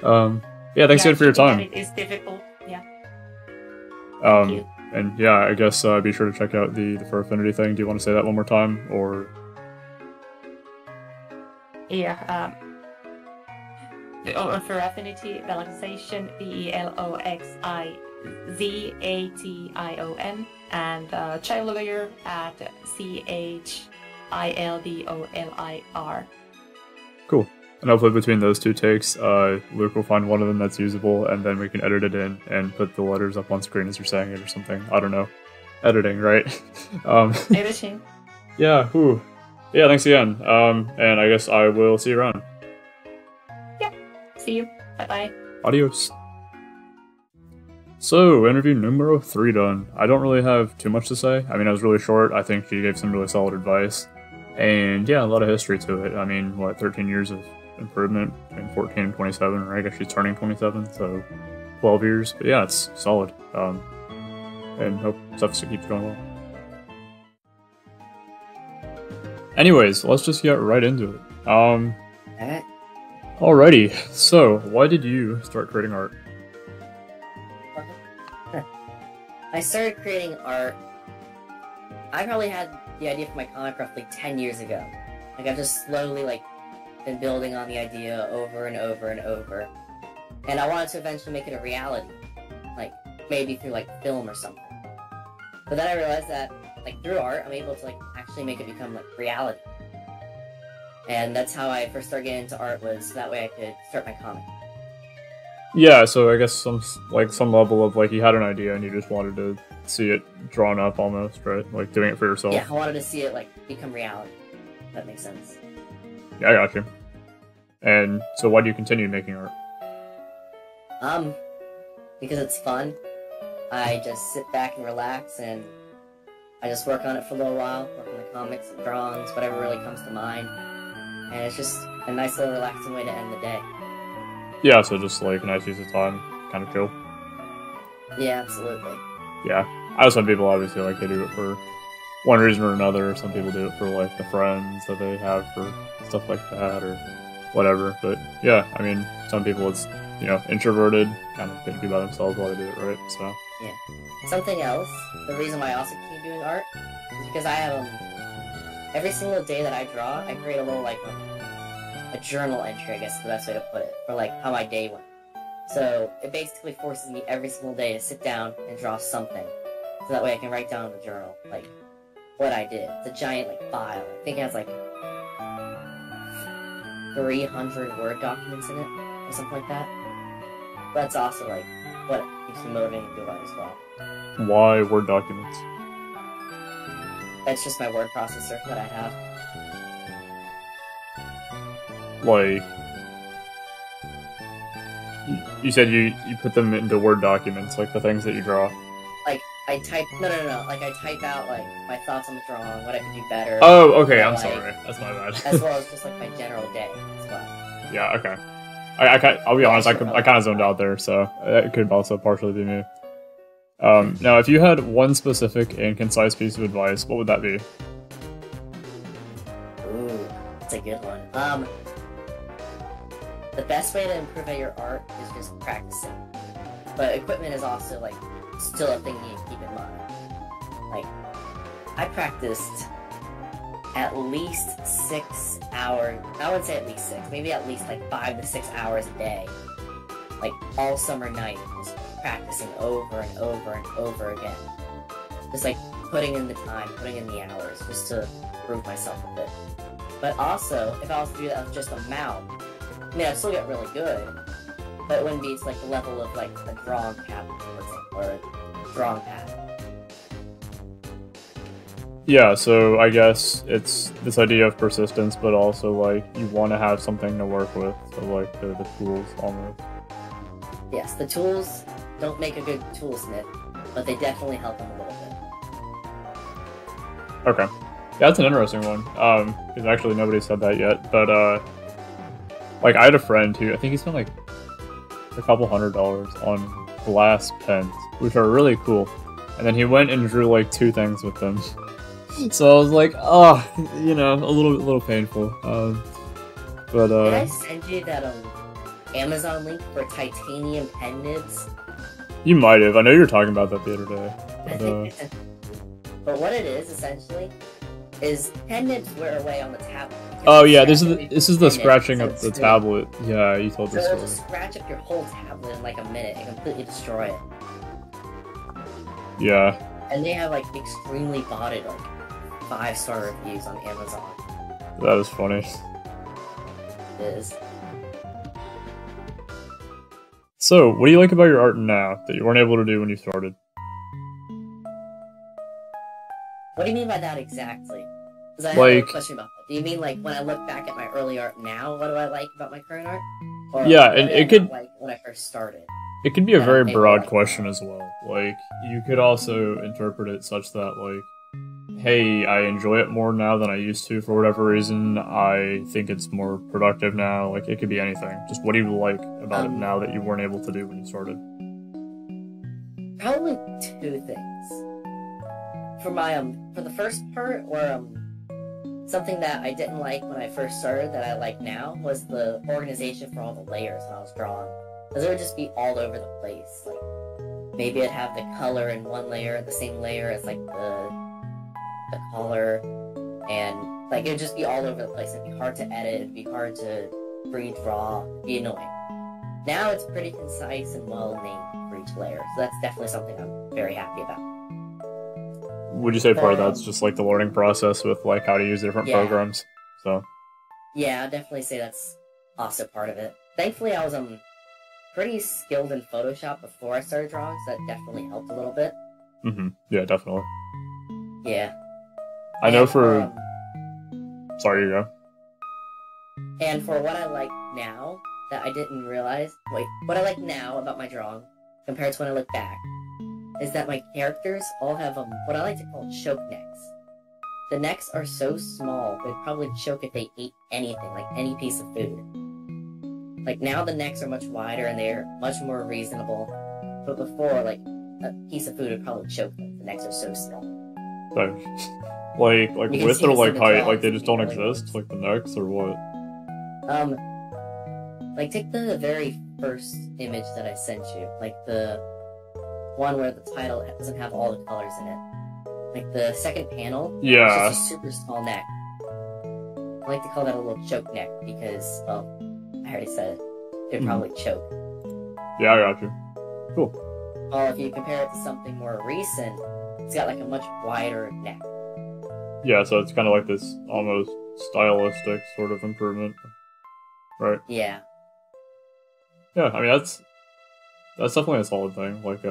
Yeah, thanks again for your time. It is difficult, yeah. And yeah, I guess be sure to check out the FurAffinity thing. Do you want to say that one more time, or? Yeah. On FurAffinity, Veloxization, VLOXIZATION. And child lawyer at CHILDOLIR. Cool. And hopefully between those two takes, Luke will find one of them that's usable, and then we can edit it in and put the letters up on screen as you're saying it or something. I don't know. Editing, right? Editing. Yeah, whew. Yeah, thanks again. And I guess I will see you around. Yeah. See you. Bye-bye. Adios. So, interview numero 3 done. I don't really have too much to say. I mean, I was really short. I think she gave some really solid advice. And yeah, a lot of history to it. I mean, what, 13 years of improvement between 14 and 27, or I guess she's turning 27, so 12 years. But yeah, it's solid. And hope stuff keeps going well. Anyways, let's just get right into it. Alrighty, so why did you start creating art? I started creating art. I probably had the idea for my comic roughly 10 years ago. Like, I've just slowly, like, been building on the idea over and over and over. And I wanted to eventually make it a reality. Like, maybe through, like, film or something. But then I realized that, like, through art, I'm able to, like, actually make it become, like, reality. And that's how I first started getting into art, was that way I could start my comic. Yeah, so I guess some level of, like, you had an idea and you just wanted to see it drawn up almost, right? Like, doing it for yourself. Yeah, I wanted to see it, like, become reality. If that makes sense. Yeah, I got you. And so why do you continue making art? Because it's fun. I just sit back and relax, and I just work on it for a little while. Work on the comics, drawings, whatever really comes to mind. And it's just a nice little relaxing way to end the day. Yeah, so just, like, nice use of time. Kind of chill. Yeah, absolutely. Yeah. I know some people, obviously, like, they do it for one reason or another. Some people do it for, like, the friends that they have for stuff like that or whatever. But, yeah, I mean, some people it's, you know, introverted, kind of thinking about themselves while they do it, right? So. Yeah. Something else, the reason why I also keep doing art is because I have, every single day that I draw, I create a little, like, a journal entry, I guess is the best way to put it, for, like, how my day went. So it basically forces me every single day to sit down and draw something, so that way I can write down in the journal, like, what I did. It's a giant, like, file. I think it has, like, 300 Word documents in it, or something like that. But that's also, like, what keeps me motivated to do art as well. Why Word documents? That's just my word processor that I have. Like, you said you put them into Word documents, like the things that you draw. Like, I type... No. Like, I type out, like, my thoughts on the drawing, what I could do better. Oh, okay, I'm sorry. That's my bad. As well as just, like, my general day as well. Yeah, okay. I'll be honest, I kind of zoned out there, so that could also partially be me. Now, if you had one specific and concise piece of advice, what would that be? Ooh, that's a good one. The best way to improve at your art is just practicing. But equipment is also, like, still a thing you keep in mind. Like, I practiced at least 6 hours, I would say at least 6, maybe at least, like, 5 to 6 hours a day. Like, all summer night, just practicing over and over and over again. Just, like, putting in the time, putting in the hours, just to improve myself a bit. But also, if I was to do that with just a mouth, I mean, I'd still get really good, but it wouldn't be to, like, the level of, like, a drawing cap, or a drawing pad. Yeah, so I guess it's this idea of persistence, but also, like, you want to have something to work with, so, like, the tools, almost. Yes, the tools don't make a good toolsmith, but they definitely help them a little bit. Okay. Yeah, that's an interesting one, because actually nobody said that yet, but, like, I had a friend who, I think he spent, like, a couple $100 on glass pens, which are really cool, and then he went and drew, like, 2 things with them. So I was like, oh, you know, a little painful. Did I send you that Amazon link for titanium pen nibs? You might have. I know you were talking about that the other day. But what it is essentially is pen nibs wear away on the tablet. Oh yeah, this is the scratching up the tablet. Yeah, you told this story. So it'll just scratch up your whole tablet in like a minute and completely destroy it. Yeah. And they have like extremely botted like 5-star reviews on Amazon. That is funny. It is. So, what do you like about your art now that you weren't able to do when you started? What do you mean by that exactly? Because I have a question about that. Do you mean like when I look back at my early art now, what do I like about my current art? Or yeah, and it could like when I first started. It could be a very broad question as well. Like, you could also interpret it such that, like, hey, I enjoy it more now than I used to for whatever reason. I think it's more productive now. Like, it could be anything. Just what do you like about it now that you weren't able to do when you started? Probably 2 things. For my, for the first part, or, something that I didn't like when I first started that I like now was the organization for all the layers when I was drawing. Because it would just be all over the place. Like, maybe I'd have the color in one layer, the same layer as like the collar, and like it'd just be all over the place. It'd be hard to edit, it'd be hard to redraw, it'd be annoying. Now it's pretty concise and well named for each layer, so that's definitely something I'm very happy about. Would you say part of that's just like the learning process with like how to use different programs? So yeah, I'd definitely say that's also part of it. Thankfully, I was pretty skilled in Photoshop before I started drawing, so that definitely helped a little bit. Mm-hmm. Yeah, definitely. Yeah. I know for... Sorry, you go. And for what I like now that I didn't realize... Wait, what I like now about my drawing, compared to when I look back, is that my characters all have what I like to call choke necks. The necks are so small, they'd probably choke if they ate anything, like any piece of food. Like, now the necks are much wider and they're much more reasonable, but before, like, a piece of food would probably choke them. The necks are so small. Like width or, like, height? Like, they just don't exist? Like, the necks or what? Like, take the very first image that I sent you. Like, the one where the title doesn't have all the colors in it. Like, the second panel, yeah, it's just a super small neck. I like to call that a little choke neck, because, well, I already said it. They'd probably choke. Yeah, I got you. Cool. Well, if you compare it to something more recent, it's got, like, a much wider neck. Yeah, so it's kind of like this almost stylistic sort of improvement. Right? Yeah. Yeah, I mean, that's definitely a solid thing. Like,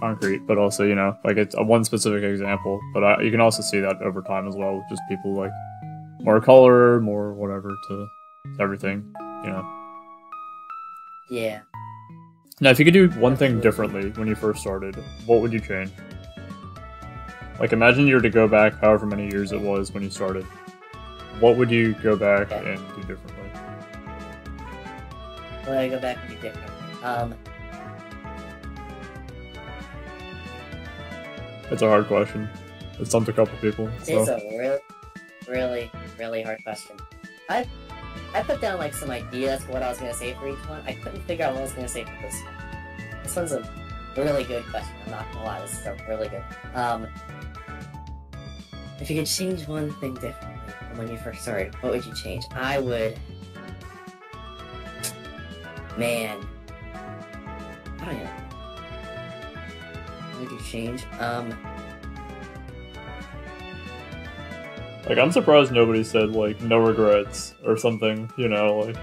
concrete, but also, you know, like, it's one specific example, but you can also see that over time as well, with just people, like, more color, more whatever to everything, you know. Yeah. Now, if you could do one thing differently when you first started, what would you change? Like, imagine you were to go back however many years it was when you started. What would you go back and do differently? What would I go back and do differently? It's a hard question. It stumped a couple people. So. It's a really hard question. I put down like some ideas for what I was gonna say for each one. I couldn't figure out what I was gonna say for this one. This one's a really good question. I'm not gonna lie, this is a really good. If you could change one thing differently from when you first started, what would you change? I would. Man, I don't know. Would you change? Like, I'm surprised nobody said, like, no regrets or something, you know, like...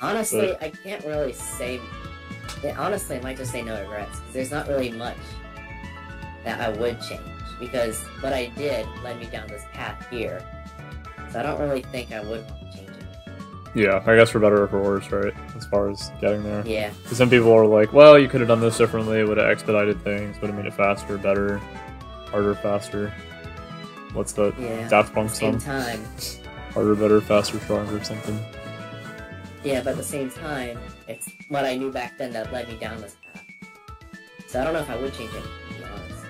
Honestly, but... I can't really say... Yeah, honestly, I might just say no regrets, because there's not really much that I would change, because what I did led me down this path here, so I don't really think I would want to change it. Yeah, I guess for better or for worse, right? As far as getting there. Yeah. Because some people are like, well, you could have done this differently, it would have expedited things, would have made it faster, better, harder, faster. What's the Daft Punk song? Time. Harder, better, faster, stronger, or something. Yeah, but at the same time, it's what I knew back then that led me down this path. So I don't know if I would change it, to be honest.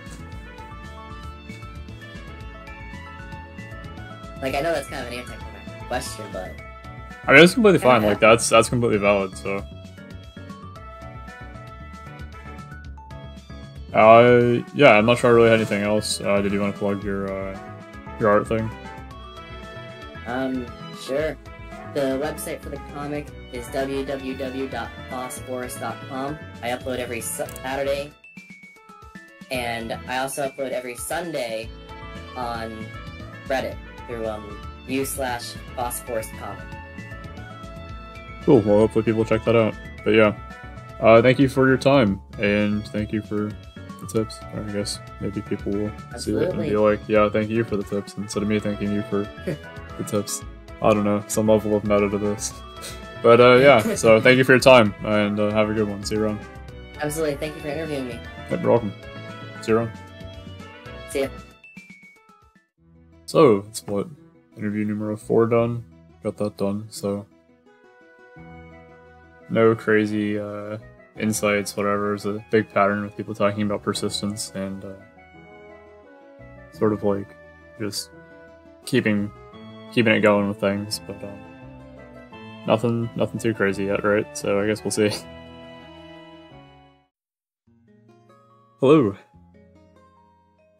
Like, I know that's kind of an anti-climactic question, but... I mean, it's completely fine, like, that's completely valid, so... Yeah, I'm not sure I really had anything else. Did you want to plug your art thing? Sure. The website for the comic is www.phosphorus.com. I upload every Saturday, and I also upload every Sunday on Reddit through, u/phosphoruscomic. Cool, well, hopefully people check that out. But yeah, thank you for your time, and thank you for the tips. Or I guess maybe people will see that and be like, yeah, thank you for the tips, instead of me thanking you for the tips. I don't know, some level of meta to this. But yeah, so thank you for your time, and have a good one. See you around. Absolutely, thank you for interviewing me. Yep, you're welcome. See you around. See ya. So, that's what? Interview numero 4 done. Got that done, so... No crazy insights, whatever. It's a big pattern with people talking about persistence and sort of like just keeping it going with things, but nothing too crazy yet, right? So I guess we'll see. Hello.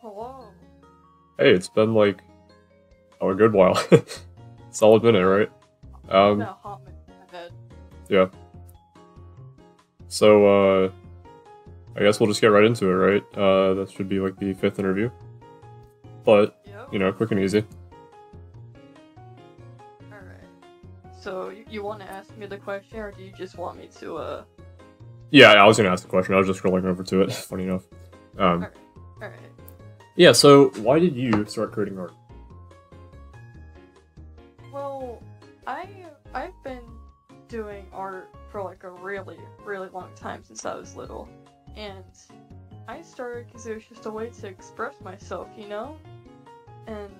Hello. Hey, it's been like a good while. Solid minute, right? No, hot minute, I bet. Yeah. So, I guess we'll just get right into it, right? That should be like the 5th interview. But, yep. You know, quick and easy. Alright. So, you want to ask me the question, or do you just want me to, Yeah, I was gonna ask the question, I was just scrolling over to it, funny enough. Alright. Yeah, so, why did you start creating art? Well, I've been doing art for like a really, really long time since I was little. And I started because it was just a way to express myself, you know? And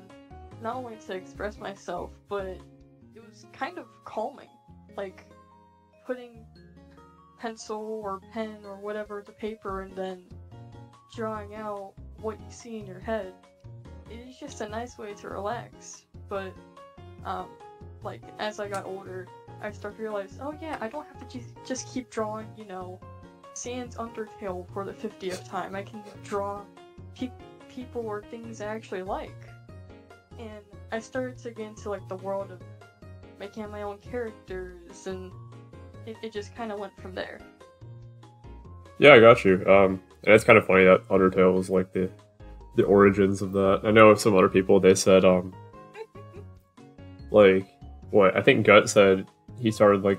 not only to express myself, but it was kind of calming. Like, putting pencil or pen or whatever to paper and then drawing out what you see in your head. It is just a nice way to relax. But, like, as I got older, I started to realize, oh yeah, I don't have to just keep drawing, you know, Sans Undertale for the 50th time. I can draw people or things I actually like. And I started to get into, like, the world of making my own characters, and it just kind of went from there. Yeah, I got you. And it's kind of funny that Undertale was, like, the origins of that. I know of some other people, they said, like, what, I think Gut said he started, like,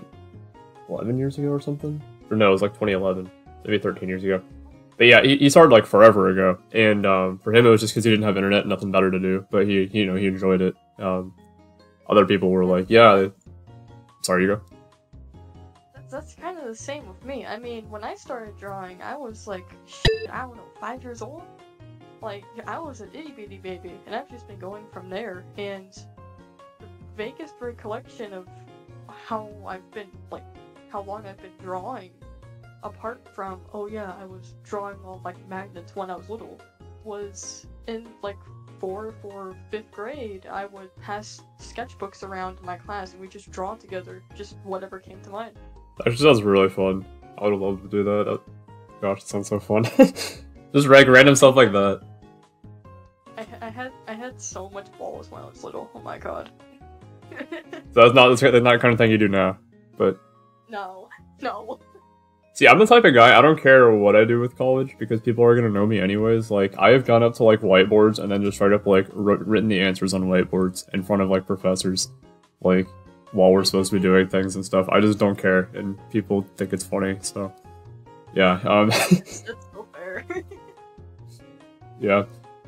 11 years ago or something? Or no, it was like 2011, maybe 13 years ago. But yeah, he started like forever ago, and for him it was just because he didn't have internet and nothing better to do, but he, you know, he enjoyed it. Other people were like, yeah, sorry, you go. That's kind of the same with me. I mean, when I started drawing, I was like, shit, I don't know, 5 years old? Like, I was an itty bitty baby, and I've just been going from there, and the vaguest recollection of how I've been, like, how long I've been drawing, apart from, oh yeah, I was drawing all, like, magnets when I was little, was in, like, 4th or 5th grade, I would pass sketchbooks around in my class, and we just draw together, just whatever came to mind. That just sounds really fun. I would love to do that. Gosh, it sounds so fun. Just like random stuff like that. I had so much balls when I was little, oh my god. That's not the kind of thing you do now, but... No. See, I'm the type of guy, I don't care what I do with college, because people are going to know me anyways. Like, I have gone up to, like, whiteboards, and then just straight up, like, written the answers on whiteboards in front of, like, professors. Like, while we're supposed to be doing things and stuff. I just don't care, and people think it's funny, so... Yeah, That's so fair. Yeah.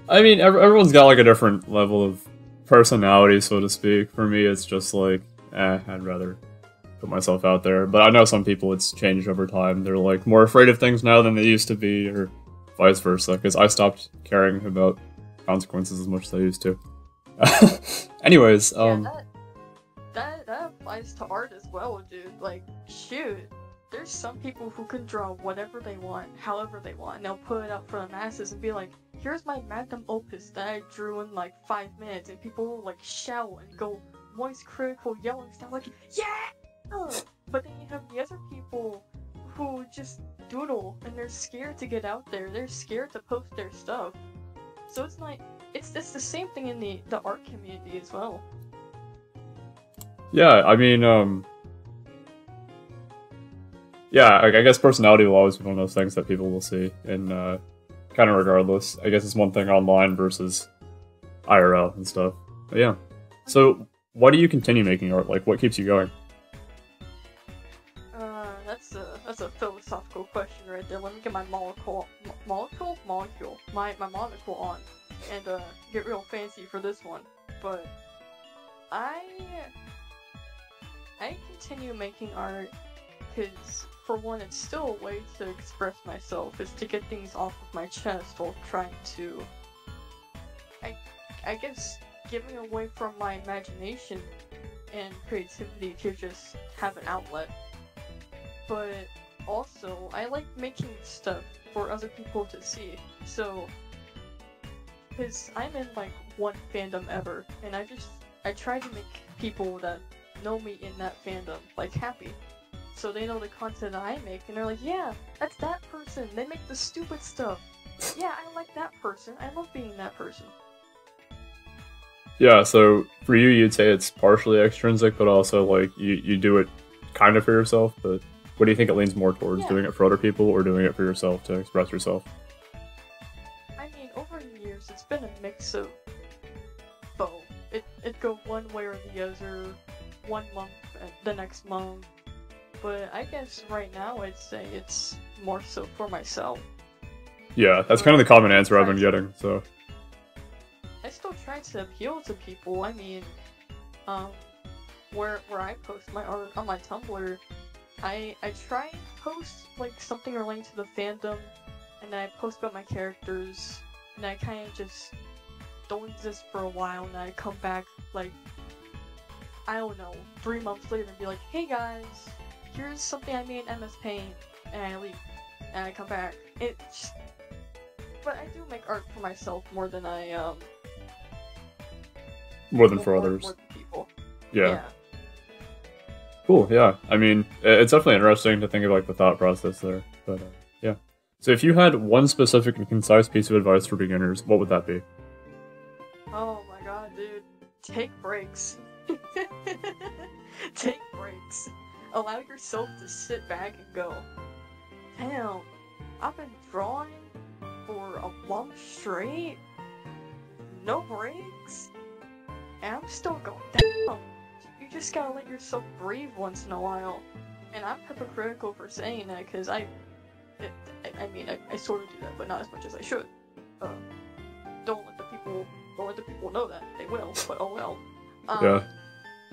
I mean, everyone's got, like, a different level of personality, so to speak. For me, it's just like, I'd rather... myself out there, but I know some people it's changed over time. They're like more afraid of things now than they used to be, or vice versa, because I stopped caring about consequences as much as I used to. Anyways, yeah, that applies to art as well, dude. Like, shoot, there's some people who can draw whatever they want, however they want, and they'll put it up for the masses and be like, here's my magnum opus that I drew in like 5 minutes, and people will like shout and go voice critical yelling stuff like, yeah! But then you have the other people who just doodle, and they're scared to get out there, they're scared to post their stuff. So it's like, it's the same thing in the art community as well. Yeah, I mean, yeah, I guess personality will always be one of those things that people will see, and kind of regardless. I guess it's one thing online versus IRL and stuff. But yeah. So, why do you continue making art? Like, what keeps you going? That's a philosophical question right there. Let me get my monocle on and get real fancy for this one. But I continue making art because, for one, it's still a way to express myself. It's to get things off of my chest while trying to, I guess, giving away from my imagination and creativity to just have an outlet. But also, I like making stuff for other people to see, so... Because I'm in, like, one fandom ever, and I try to make people that know me in that fandom, like, happy. So they know the content that I make, and they're like, yeah, that's that person, they make the stupid stuff! yeah, I like that person. I love being that person. Yeah, so for you, you'd say it's partially extrinsic, but also, like, you do it kind of for yourself, but what do you think it leans more towards? Yeah. Doing it for other people or doing it for yourself to express yourself? I mean, over the years, it's been a mix of both. It go one way or the other, one month and the next month, but I guess right now I'd say it's more so for myself. Yeah, that's kind of the common answer I've been getting, so... I still try to appeal to people. I mean, where I post my art on my Tumblr, I try and post like something relating to the fandom, and I post about my characters, and I kind of just don't exist for a while, and I come back like, I don't know, 3 months later and be like, hey guys, here's something I made in MS Paint, and I leave, and I come back. It's, but I do make art for myself more than I more than for others. Yeah. Cool, yeah. I mean, it's definitely interesting to think of, like, the thought process there. But, yeah. So if you had one specific and concise piece of advice for beginners, what would that be? Oh my god, dude. Take breaks. Take breaks. Allow yourself to sit back and go, damn, I've been drawing for a month straight? No breaks? And I'm still going down. You just gotta let yourself breathe once in a while. And I'm hypocritical for saying that, because I mean, I sort of do that, but not as much as I should. Don't let the people know that. They will, but oh well. Yeah.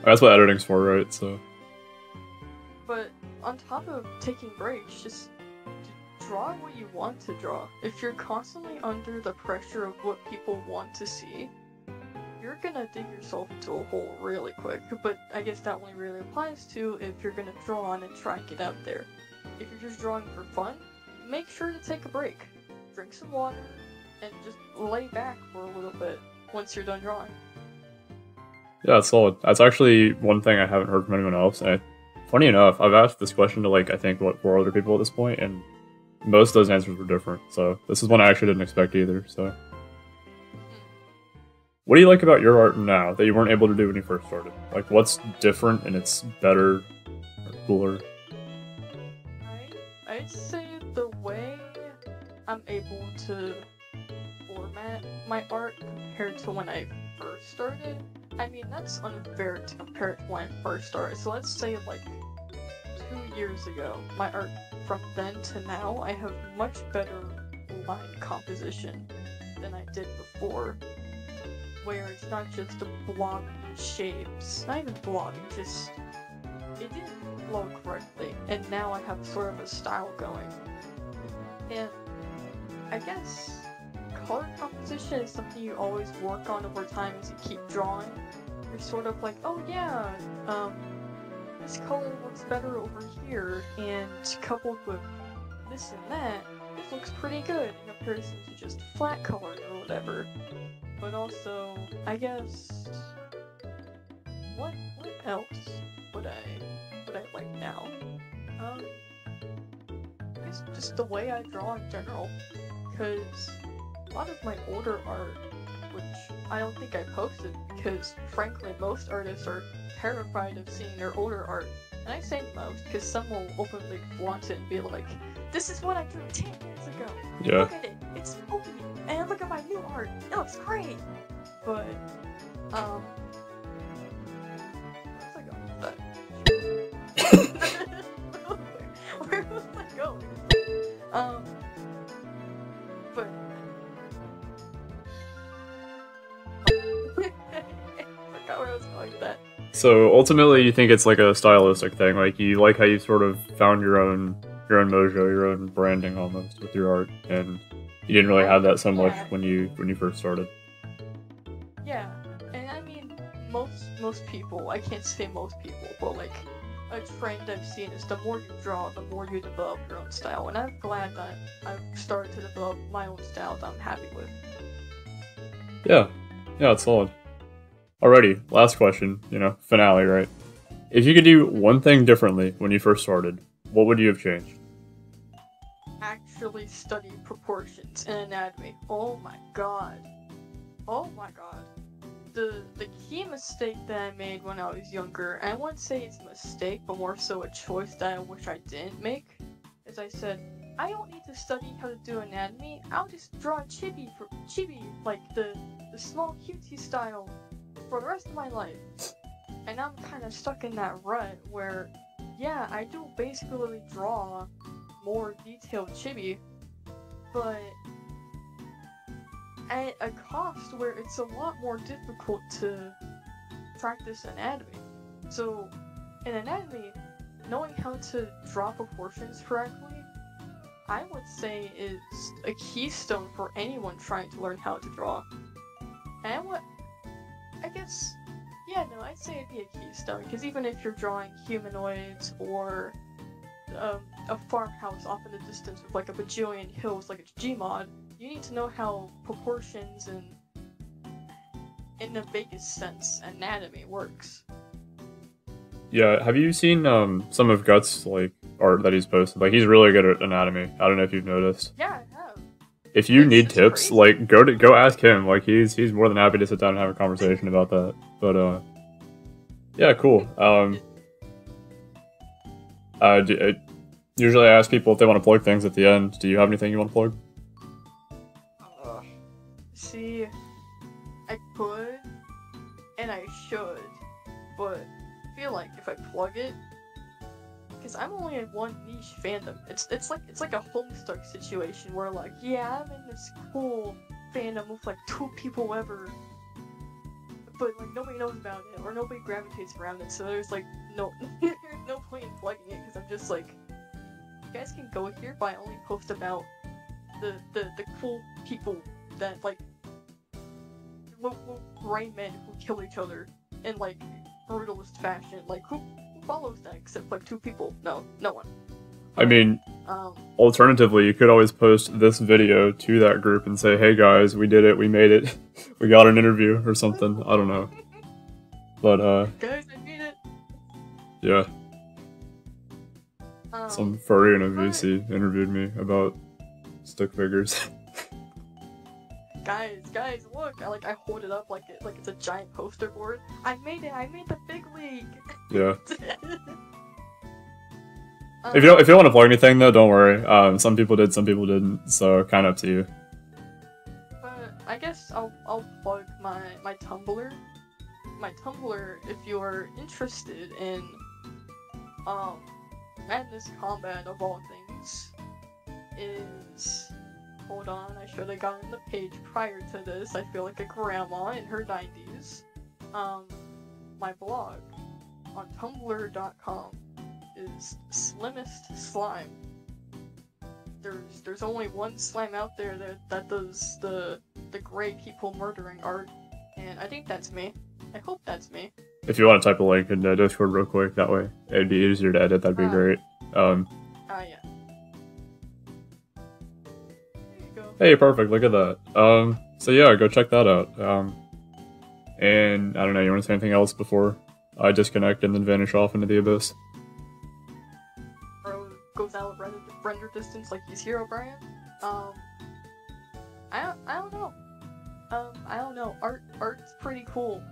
That's what editing's for, right? So. But on top of taking breaks, just draw what you want to draw. If you're constantly under the pressure of what people want to see, you're gonna dig yourself into a hole really quick, but I guess that only really applies to if you're gonna draw on and try and get out there. If you're just drawing for fun, make sure to take a break. Drink some water, and just lay back for a little bit once you're done drawing. Yeah, that's solid. That's actually one thing I haven't heard from anyone else, and funny enough, I've asked this question to, like, I think, what, 4 other people at this point, and most of those answers were different, so this is one I actually didn't expect either, so... What do you like about your art now that you weren't able to do when you first started? Like, what's different and it's better or cooler? I'd say the way I'm able to format my art compared to when I first started. I mean, that's unfair to compare it to when I first started. So let's say, like, 2 years ago, my art from then to now, I have much better line composition than I did before. Where it's not just a blob shapes, not even blob, it didn't flow correctly, and now I have sort of a style going. And I guess color composition is something you always work on over time as you keep drawing. You're sort of like, oh yeah, this color looks better over here, and coupled with this and that, it looks pretty good in comparison to just flat color or whatever. But also, I guess, what else would I like now? I guess just the way I draw in general, because a lot of my older art, which I don't think I posted, because frankly most artists are terrified of seeing their older art, and I say most, because some will openly flaunt it and be like, this is what I drew 10 years ago, yeah. Look at it, it's opening. And look at my new art! It looks great! But, where was I going with that? Where was I going? But... I forgot where I was going with that. So, ultimately, you think it's like a stylistic thing. Like, you like how you sort of found your own mojo, your own branding, almost, with your art, and... You didn't really have that so much when you first started. Yeah, and I mean, most people, I can't say most people, but like, a trend I've seen is the more you draw, the more you develop your own style, and I'm glad that I've started to develop my own style that I'm happy with. Yeah, it's solid. Alrighty, last question, you know, finale, right? If you could do one thing differently when you first started, what would you have changed? Actually. actually study proportions and anatomy. Oh my god. Oh my god. The key mistake that I made when I was younger, I wouldn't say it's a mistake, but more so a choice that I wish I didn't make, is I said, I don't need to study how to do anatomy, I'll just draw chibi, like the small cutesy style, for the rest of my life. And I'm kind of stuck in that rut where, yeah, I do basically draw more detailed chibi, but at a cost where it's a lot more difficult to practice anatomy. So, in anatomy, knowing how to draw proportions correctly, I would say is a keystone for anyone trying to learn how to draw. And what, I guess, yeah, no, I'd say it'd be a keystone, because even if you're drawing humanoids or a farmhouse off in the distance with like a bajillion hills like a G mod, you need to know how proportions and, in the biggest sense, anatomy works. Yeah, have you seen some of Guts' like art that he's posted? Like, he's really good at anatomy. I don't know if you've noticed. Yeah, I have. If you need tips, crazy. Like go ask him. Like he's more than happy to sit down and have a conversation about that. But yeah, cool. I usually ask people if they want to plug things at the end. Do you have anything you want to plug? See, I could and I should, but I feel like if I plug it, because I'm only in one niche fandom. It's like a Homestuck situation where like, yeah, I'm in this cool fandom with like 2 people ever, but like nobody knows about it or nobody gravitates around it. So there's like no point in plugging it, because I'm just like, you guys can go here, but I only post about the cool people that like little gray men who kill each other in like brutalist fashion. Like who follows that except like 2 people? No one. I mean, alternatively, you could always post this video to that group and say, hey guys, we did it, we made it, we got an interview or something. I don't know, but guys, I made it. Yeah, some furry in a VC interviewed me about stick figures. Guys, look! I hold it up like it's a giant poster board. I made it! I made the big league! Yeah. If you want to plug anything though, don't worry. Some people did, some people didn't, so kind of up to you. I guess I'll plug my Tumblr. My Tumblr, if you're interested in Madness Combat of all things, is. Hold on, I should have gotten the page prior to this. I feel like a grandma in her 90s. My blog on tumblr.com is Slimmest Slime. There's only one slime out there that does the gray people murdering art, and I think that's me. I hope that's me. If you want to type a link in Discord real quick, that way it'd be easier to edit. That'd be great. Yeah. Hey, perfect, look at that. So yeah, go check that out. And I don't know, you want to say anything else before I disconnect and then vanish off into the abyss? Bro goes out at render distance like he's Hero Brian. I don't know. I don't know. Art's pretty cool.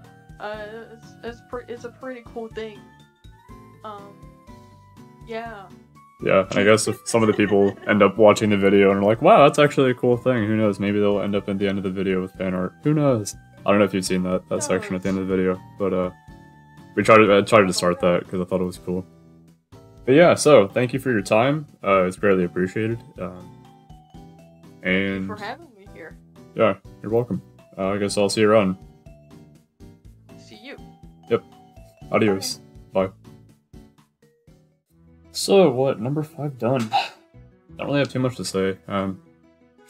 It's a pretty cool thing. Yeah. Yeah, and I guess if some of the people end up watching the video and are like, wow, that's actually a cool thing, who knows, maybe they'll end up at the end of the video with fan art. Who knows? I don't know if you've seen that section at the end of the video, but we tried to start that because I thought it was cool. But yeah, so thank you for your time. It's greatly appreciated. And thank you for having me here. Yeah, you're welcome. I guess I'll see you around. See you. Yep. Adios. Bye. Bye. So what, number 5 done. Don't really have too much to say. It's one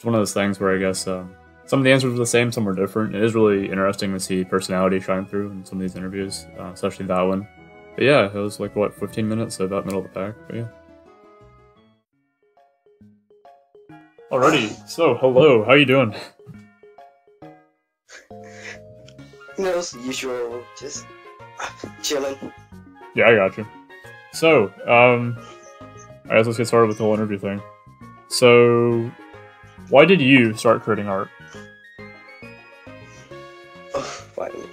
of those things where I guess some of the answers are the same, some are different. It is really interesting to see personality shine through in some of these interviews, especially that one. But yeah, it was like, what, 15 minutes, so about middle of the pack, but yeah. Alrighty, so hello, how you doing? You know, as usual, just chilling. Yeah, I got you. So, I guess let's get started with the whole interview thing. So, why did you start creating art? Oh, finally.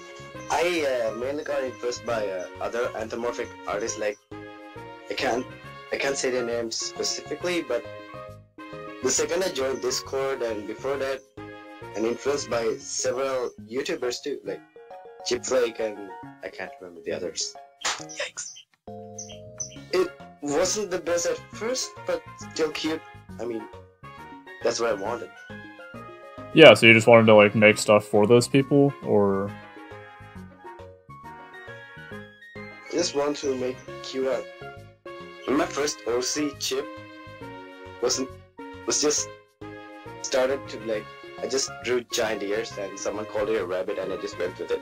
I mainly got influenced by other anthropomorphic artists. Like, I can't say their names specifically, but the second I joined Discord and before that, and influenced by several YouTubers too, like Chipflake and I can't remember the others. Yikes. It wasn't the best at first, but still cute. I mean, that's what I wanted. Yeah, so you just wanted to like make stuff for those people, or just want to make cute art. My first OC chip was just started to like, I just drew giant ears and someone called it a rabbit and I just went with it.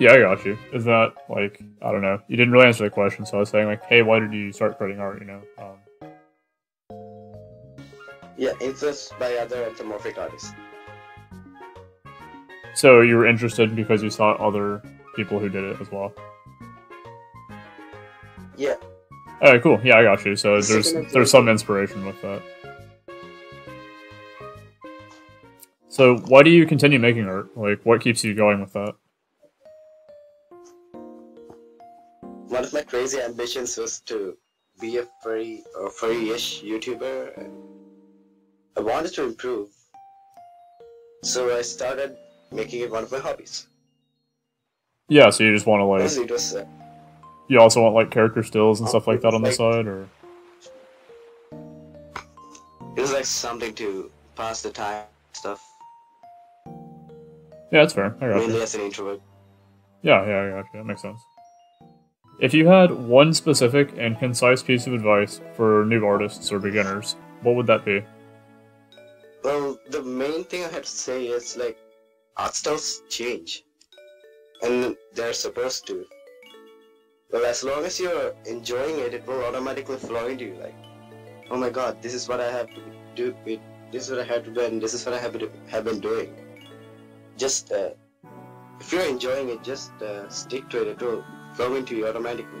Yeah, I got you. Is that like, I don't know, you didn't really answer the question, so I was saying like, hey, why did you start creating art, you know? Yeah, influenced by other anthropomorphic artists. So you were interested because you saw other people who did it as well? Yeah. Alright, cool. Yeah, I got you. So there's some inspiration with that. So why do you continue making art? Like, what keeps you going with that? One of my crazy ambitions was to be a furry or furry-ish YouTuber. And I wanted to improve, so I started making it one of my hobbies. Yeah, so you just want to like... It was, you also want like character stills and stuff like that on the side, or? It was like something to pass the time stuff. Yeah, that's fair. I got you. Mainly as an introvert. Yeah, I got you. That makes sense. If you had one specific and concise piece of advice for new artists or beginners, what would that be? Well, the main thing I have to say is, like, art styles change, and they're supposed to. Well, as long as you're enjoying it, it will automatically flow into you, like, oh my god, this is what I have to do, this is what I have to do, and this is what I have been doing. Just, if you're enjoying it, just stick to it, it will flow into you automatically.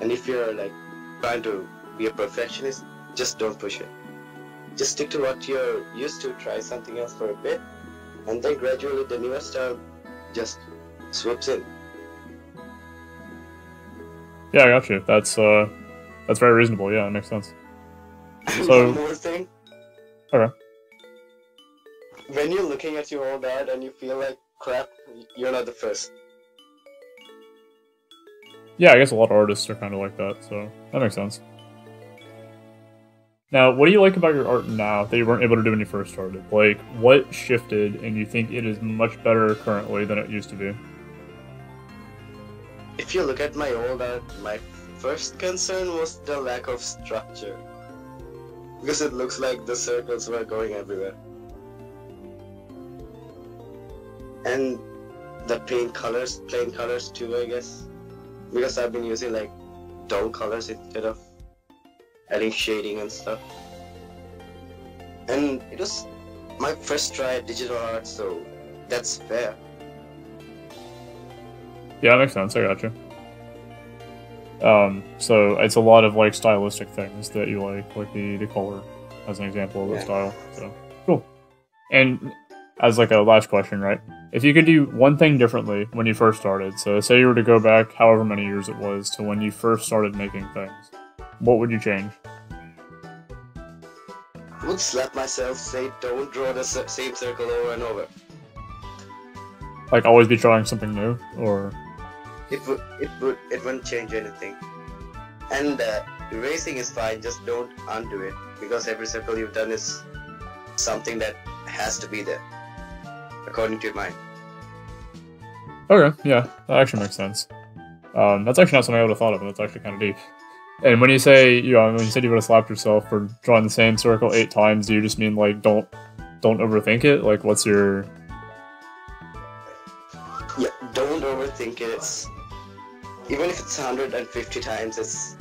And if you're, like, trying to be a perfectionist, just don't push it. Just stick to what you're used to, try something else for a bit, and then gradually the newer style just swoops in. Yeah, I got you. That's very reasonable. Yeah, it makes sense. So, one more thing. Okay. When you're looking at your old art and you feel like crap, you're not the first. Yeah, I guess a lot of artists are kind of like that, so that makes sense. Now, what do you like about your art now that you weren't able to do when you first started? Like, what shifted and you think it is much better currently than it used to be? If you look at my old art, my first concern was the lack of structure. Because it looks like the circles were going everywhere. And the plain colors too, I guess. Because I've been using like dull colors instead of adding shading and stuff. And it was my first try at digital art, so that's fair. Yeah, that makes sense, I got you. So it's a lot of like stylistic things that you like the color as an example of the style. So cool. And as like a last question, right? If you could do one thing differently when you first started, so say you were to go back however many years it was to when you first started making things, what would you change? I would slap myself, say don't draw the same circle over and over. Like always be trying something new, or? It wouldn't change anything. And erasing is fine, just don't undo it, because every circle you've done is something that has to be there, according to your mind. Okay, yeah, that actually makes sense. That's actually not something I would have thought of, but it's actually kind of deep. And when you say, you know, when you said you would have slapped yourself for drawing the same circle 8 times, do you just mean like don't overthink it? Like, what's your? Yeah, don't overthink it. It's, even if it's 150 times, it's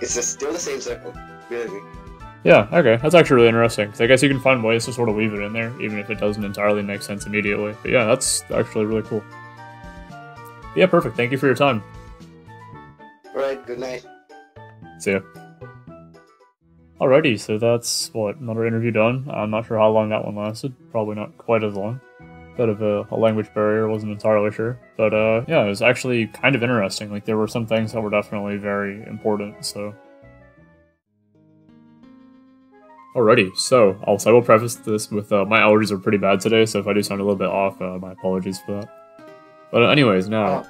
just still the same circle, really. Yeah. Okay, that's actually really interesting. Because I guess you can find ways to sort of weave it in there, even if it doesn't entirely make sense immediately. But yeah, that's actually really cool. Yeah, perfect. Thank you for your time. All right, good night. See ya. Alrighty, so that's, what, another interview done. I'm not sure how long that one lasted. Probably not quite as long. Bit of a language barrier, wasn't entirely sure. But yeah, it was actually kind of interesting. Like, there were some things that were definitely very important, so. Alrighty, so also I will preface this with my allergies are pretty bad today, so if I do sound a little bit off, my apologies for that. But anyways, now.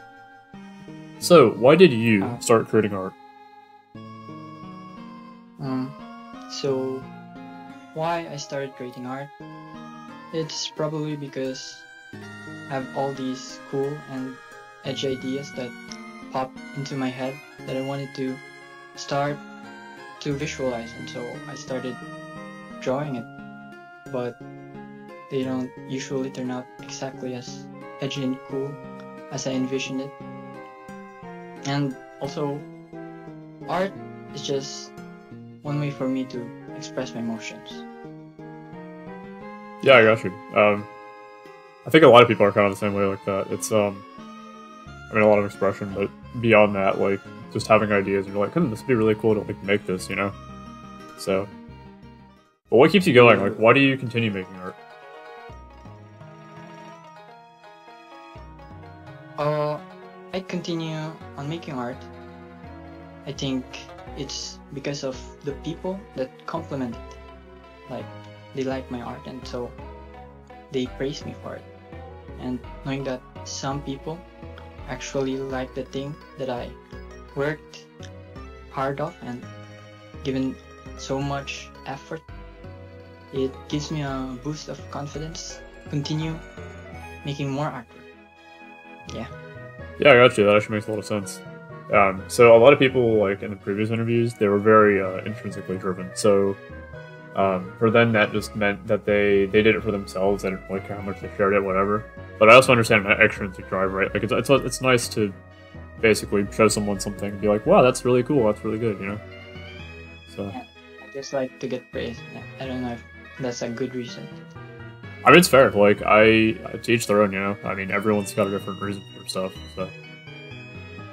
So, why did you start creating art? So, why I started creating art? It's probably because I have all these cool and edgy ideas that pop into my head that I wanted to start to visualize, and so I started drawing it, but they don't usually turn out exactly as edgy and cool as I envisioned it. And also, art is just one way for me to express my emotions. Yeah, I got you. I think a lot of people are kind of the same way like that. It's, I mean, a lot of expression, but beyond that, like, just having ideas, and you're like, this would be really cool to, like, make this, you know? So. But what keeps you going? Like, why do you continue making art? I continue on making art. I think it's because of the people that compliment it. Like, they like my art, and so they praise me for it. And knowing that some people actually like the thing that I worked hard off and given so much effort, it gives me a boost of confidence. Continue making more artwork. Yeah. Yeah, I got you. That actually makes a lot of sense. So a lot of people, like in the previous interviews, they were very intrinsically driven. So for them, that just meant that they did it for themselves. They didn't really care how much they shared it, whatever. But I also understand my extrinsic drive, right? Like it's nice to basically show someone something and be like, wow, that's really cool. That's really good, you know? So yeah, I just like to get praised. I don't know if that's a good reason. I mean, it's fair. Like I teach their own, you know? I mean, everyone's got a different reason for stuff, so.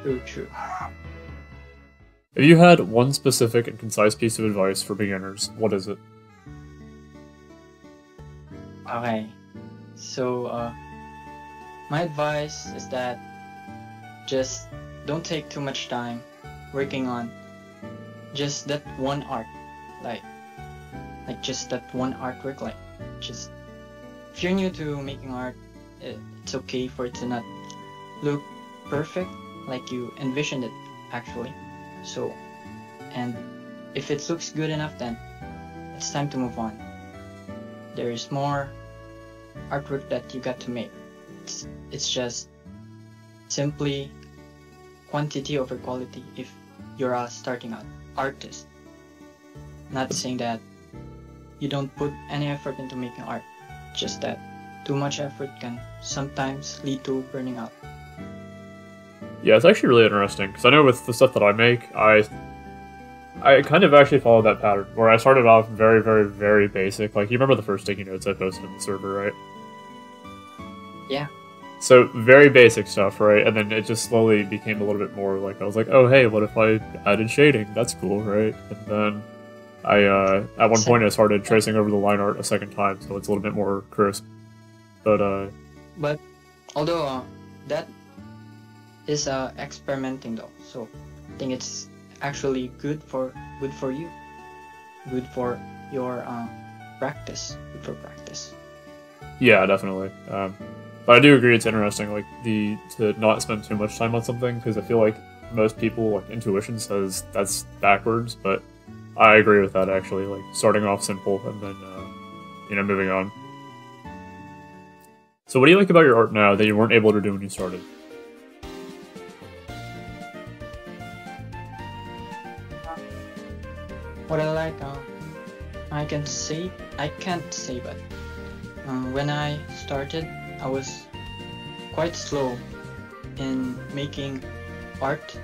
True, true. If you had one specific and concise piece of advice for beginners, what is it? Okay, so my advice is that just don't take too much time working on just that one art, like just that one artwork, like just if you're new to making art, it's okay for it to not look perfect like you envisioned it actually. So, and if it looks good enough, then it's time to move on. There is more artwork that you got to make. It's just simply quantity over quality if you're a starting out artist. Not saying that you don't put any effort into making art, just that too much effort can sometimes lead to burning out. Yeah, it's actually really interesting, because I know with the stuff that I make, I kind of actually followed that pattern, where I started off very, very, very basic. Like, you remember the first sticky notes I posted in the server, right? Yeah. So, very basic stuff, right? And then it just slowly became a little bit more, like, I was like, oh, hey, what if I added shading? That's cool, right? And then I, at one point, I started tracing over the line art a second time, so it's a little bit more crisp. But, although, that is experimenting though, so I think it's actually good for you, good for your practice, good for practice. Yeah, definitely. But I do agree it's interesting, like to not spend too much time on something, because I feel like most people, like intuition says that's backwards, but I agree with that actually, like starting off simple and then you know, moving on. So what do you like about your art now that you weren't able to do when you started? What I like, I can't say, but when I started, I was quite slow in making art.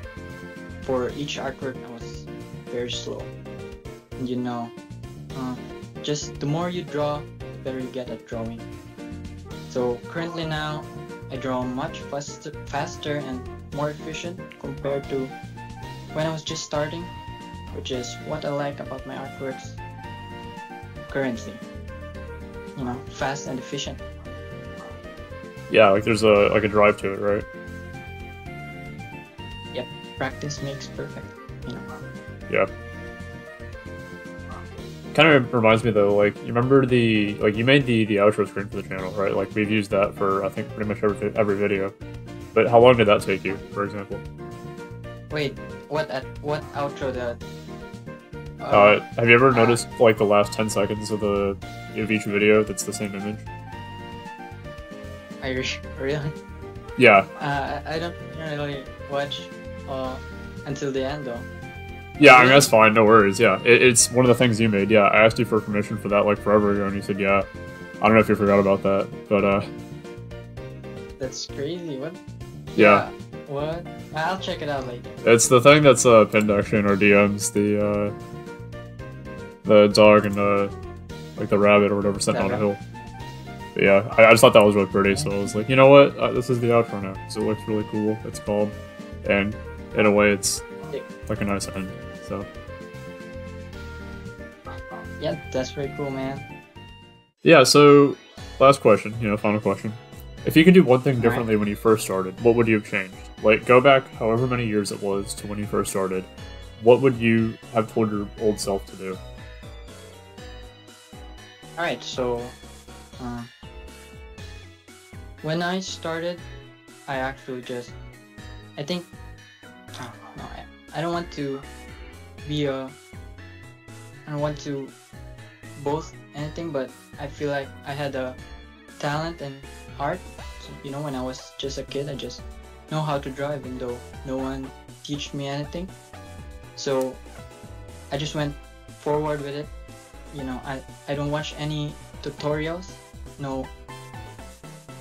For each artwork, I was very slow. And you know, just the more you draw, the better you get at drawing. So currently now, I draw much faster and more efficient compared to when I was just starting. which is what I like about my artworks currently. You know, fast and efficient. Yeah, like there's a drive to it, right? Yep, practice makes perfect, you know. Yeah. Kind of reminds me though, like, you remember the, like, you made the outro screen for the channel, right? Like, we've used that for, I think, pretty much every video. But how long did that take you, for example? Wait, what outro did? Have you ever noticed, like, the last 10 seconds of each video that's the same image? Are you really? Yeah. I don't really watch until the end though. Yeah, I mean, that's fine, no worries, yeah. It's one of the things you made, yeah. I asked you for permission for that, like, forever ago, and you said, yeah. I don't know if you forgot about that, but, That's crazy, what? Yeah. What? I'll check it out later. It's the thing that's, pinned, actually, in our DMs, the dog and, like, the rabbit or whatever sitting on a hill. But yeah, I just thought that was really pretty, okay. So I was like, you know what? This is the outro now, so it looks really cool, it's called, and in a way, it's like a nice end. So yeah, that's pretty cool, man. Yeah, so last question, you know, final question. If you could do one thing differently when you first started, what would you have changed? Like, go back however many years it was to when you first started. What would you have told your old self to do? Alright, so when I started, I actually just, I think, I don't want to be a, I don't want to boast anything, but I feel like I had a talent and art. So, you know, when I was just a kid, I just know how to draw, even though no one teach me anything. So I just went forward with it. You know, I don't watch any tutorials,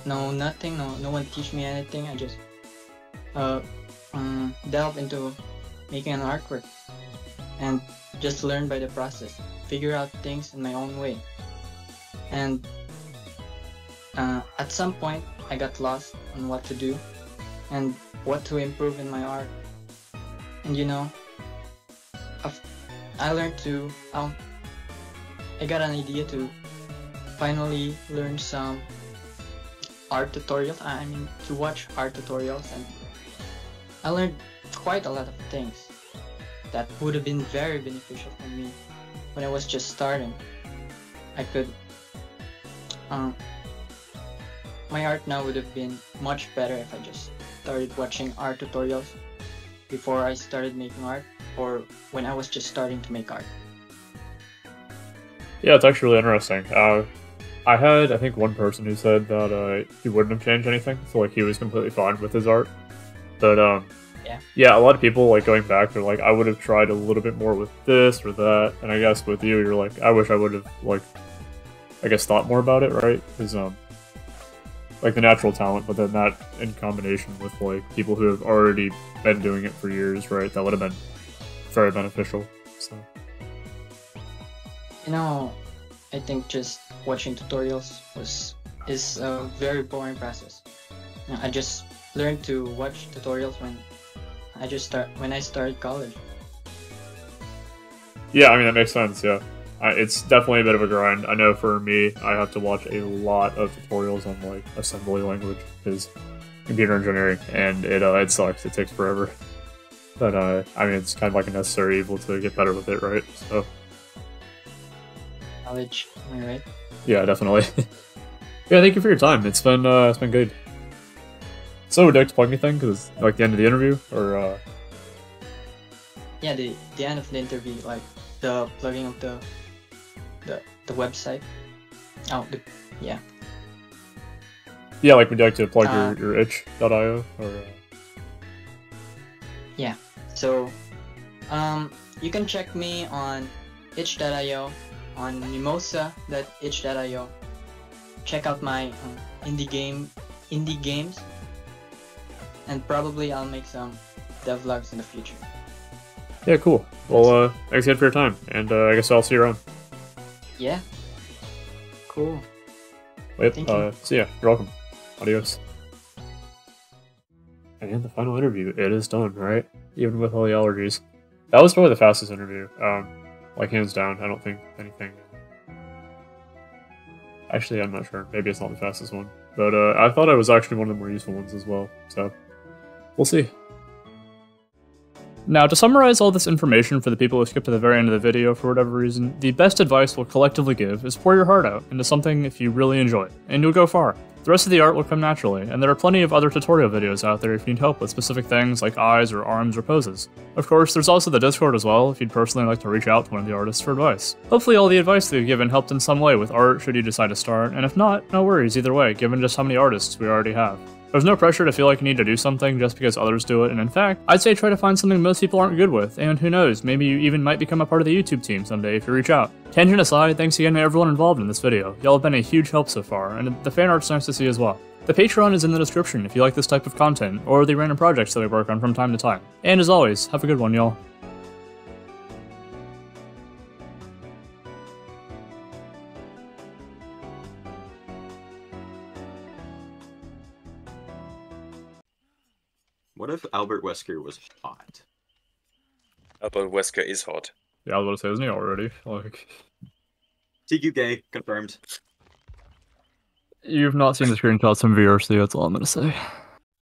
nothing, no one teach me anything. I just delve into making an artwork and just learn by the process, figure out things in my own way. And at some point I got lost on what to do and what to improve in my art. And you know, I learned to, I got an idea to finally learn some art tutorials, I mean to watch art tutorials, and I learned quite a lot of things that would have been very beneficial for me when I was just starting. I could, my art now would have been much better if I just started watching art tutorials before I started making art, or when I was just starting to make art. Yeah, it's actually really interesting. I had, I think, one person who said that he wouldn't have changed anything, so like he was completely fine with his art. But yeah, a lot of people, like, going back, they're like, I would have tried a little bit more with this or that, and I guess with you, you're like, I wish I would have, like, I guess thought more about it, right? Because, like, the natural talent, but then that in combination with, like, people who have already been doing it for years, right? That would have been very beneficial, so. You know, I think just watching tutorials is a very boring process. You know, I just learned to watch tutorials when I started college. Yeah, I mean, that makes sense, yeah. It's definitely a bit of a grind. I know for me, I have to watch a lot of tutorials on, like, assembly language, because computer engineering, and it sucks. It takes forever. But, I mean, it's kind of like a necessary evil to get better with it, right? So. College, am I right? Yeah, definitely. Yeah, thank you for your time. It's been good. So, would you like to plug anything? Because it's like the end of the interview, or yeah, the end of the interview, like the plugging of the website. Oh, yeah. Yeah, like would you like to plug your itch.io or? Yeah. So, you can check me on itch.io, on mimosa.itch.io. Check out my indie games. And probably I'll make some devlogs in the future. Yeah, cool. Well, thanks again for your time, and I guess I'll see you around. Yeah. Cool. Yep, see ya. You're welcome. Adios. And the final interview, it is done, right? Even with all the allergies. That was probably the fastest interview. Like, hands down, I don't think anything... Actually, I'm not sure. Maybe it's not the fastest one. But I thought it was actually one of the more useful ones as well, so we'll see. Now, to summarize all this information for the people who skipped to the very end of the video for whatever reason, the best advice we'll collectively give is pour your heart out into something if you really enjoy it, and you'll go far. The rest of the art will come naturally, and there are plenty of other tutorial videos out there if you need help with specific things like eyes or arms or poses. Of course, there's also the Discord as well if you'd personally like to reach out to one of the artists for advice. Hopefully all the advice that we've given helped in some way with art should you decide to start, and if not, no worries either way given just how many artists we already have. There's no pressure to feel like you need to do something just because others do it, and in fact, I'd say try to find something most people aren't good with, and who knows, maybe you even might become a part of the YouTube team someday if you reach out. Tangent aside, thanks again to everyone involved in this video. Y'all have been a huge help so far, and the fan art's nice to see as well. The Patreon is in the description if you like this type of content, or the random projects that I work on from time to time. And as always, have a good one, y'all. What if Albert Wesker was hot? Albert Wesker is hot. Yeah, I was about to say, isn't he already? Like... TQ gay, confirmed. You've not seen the screenshots from VRC, that's all I'm gonna say.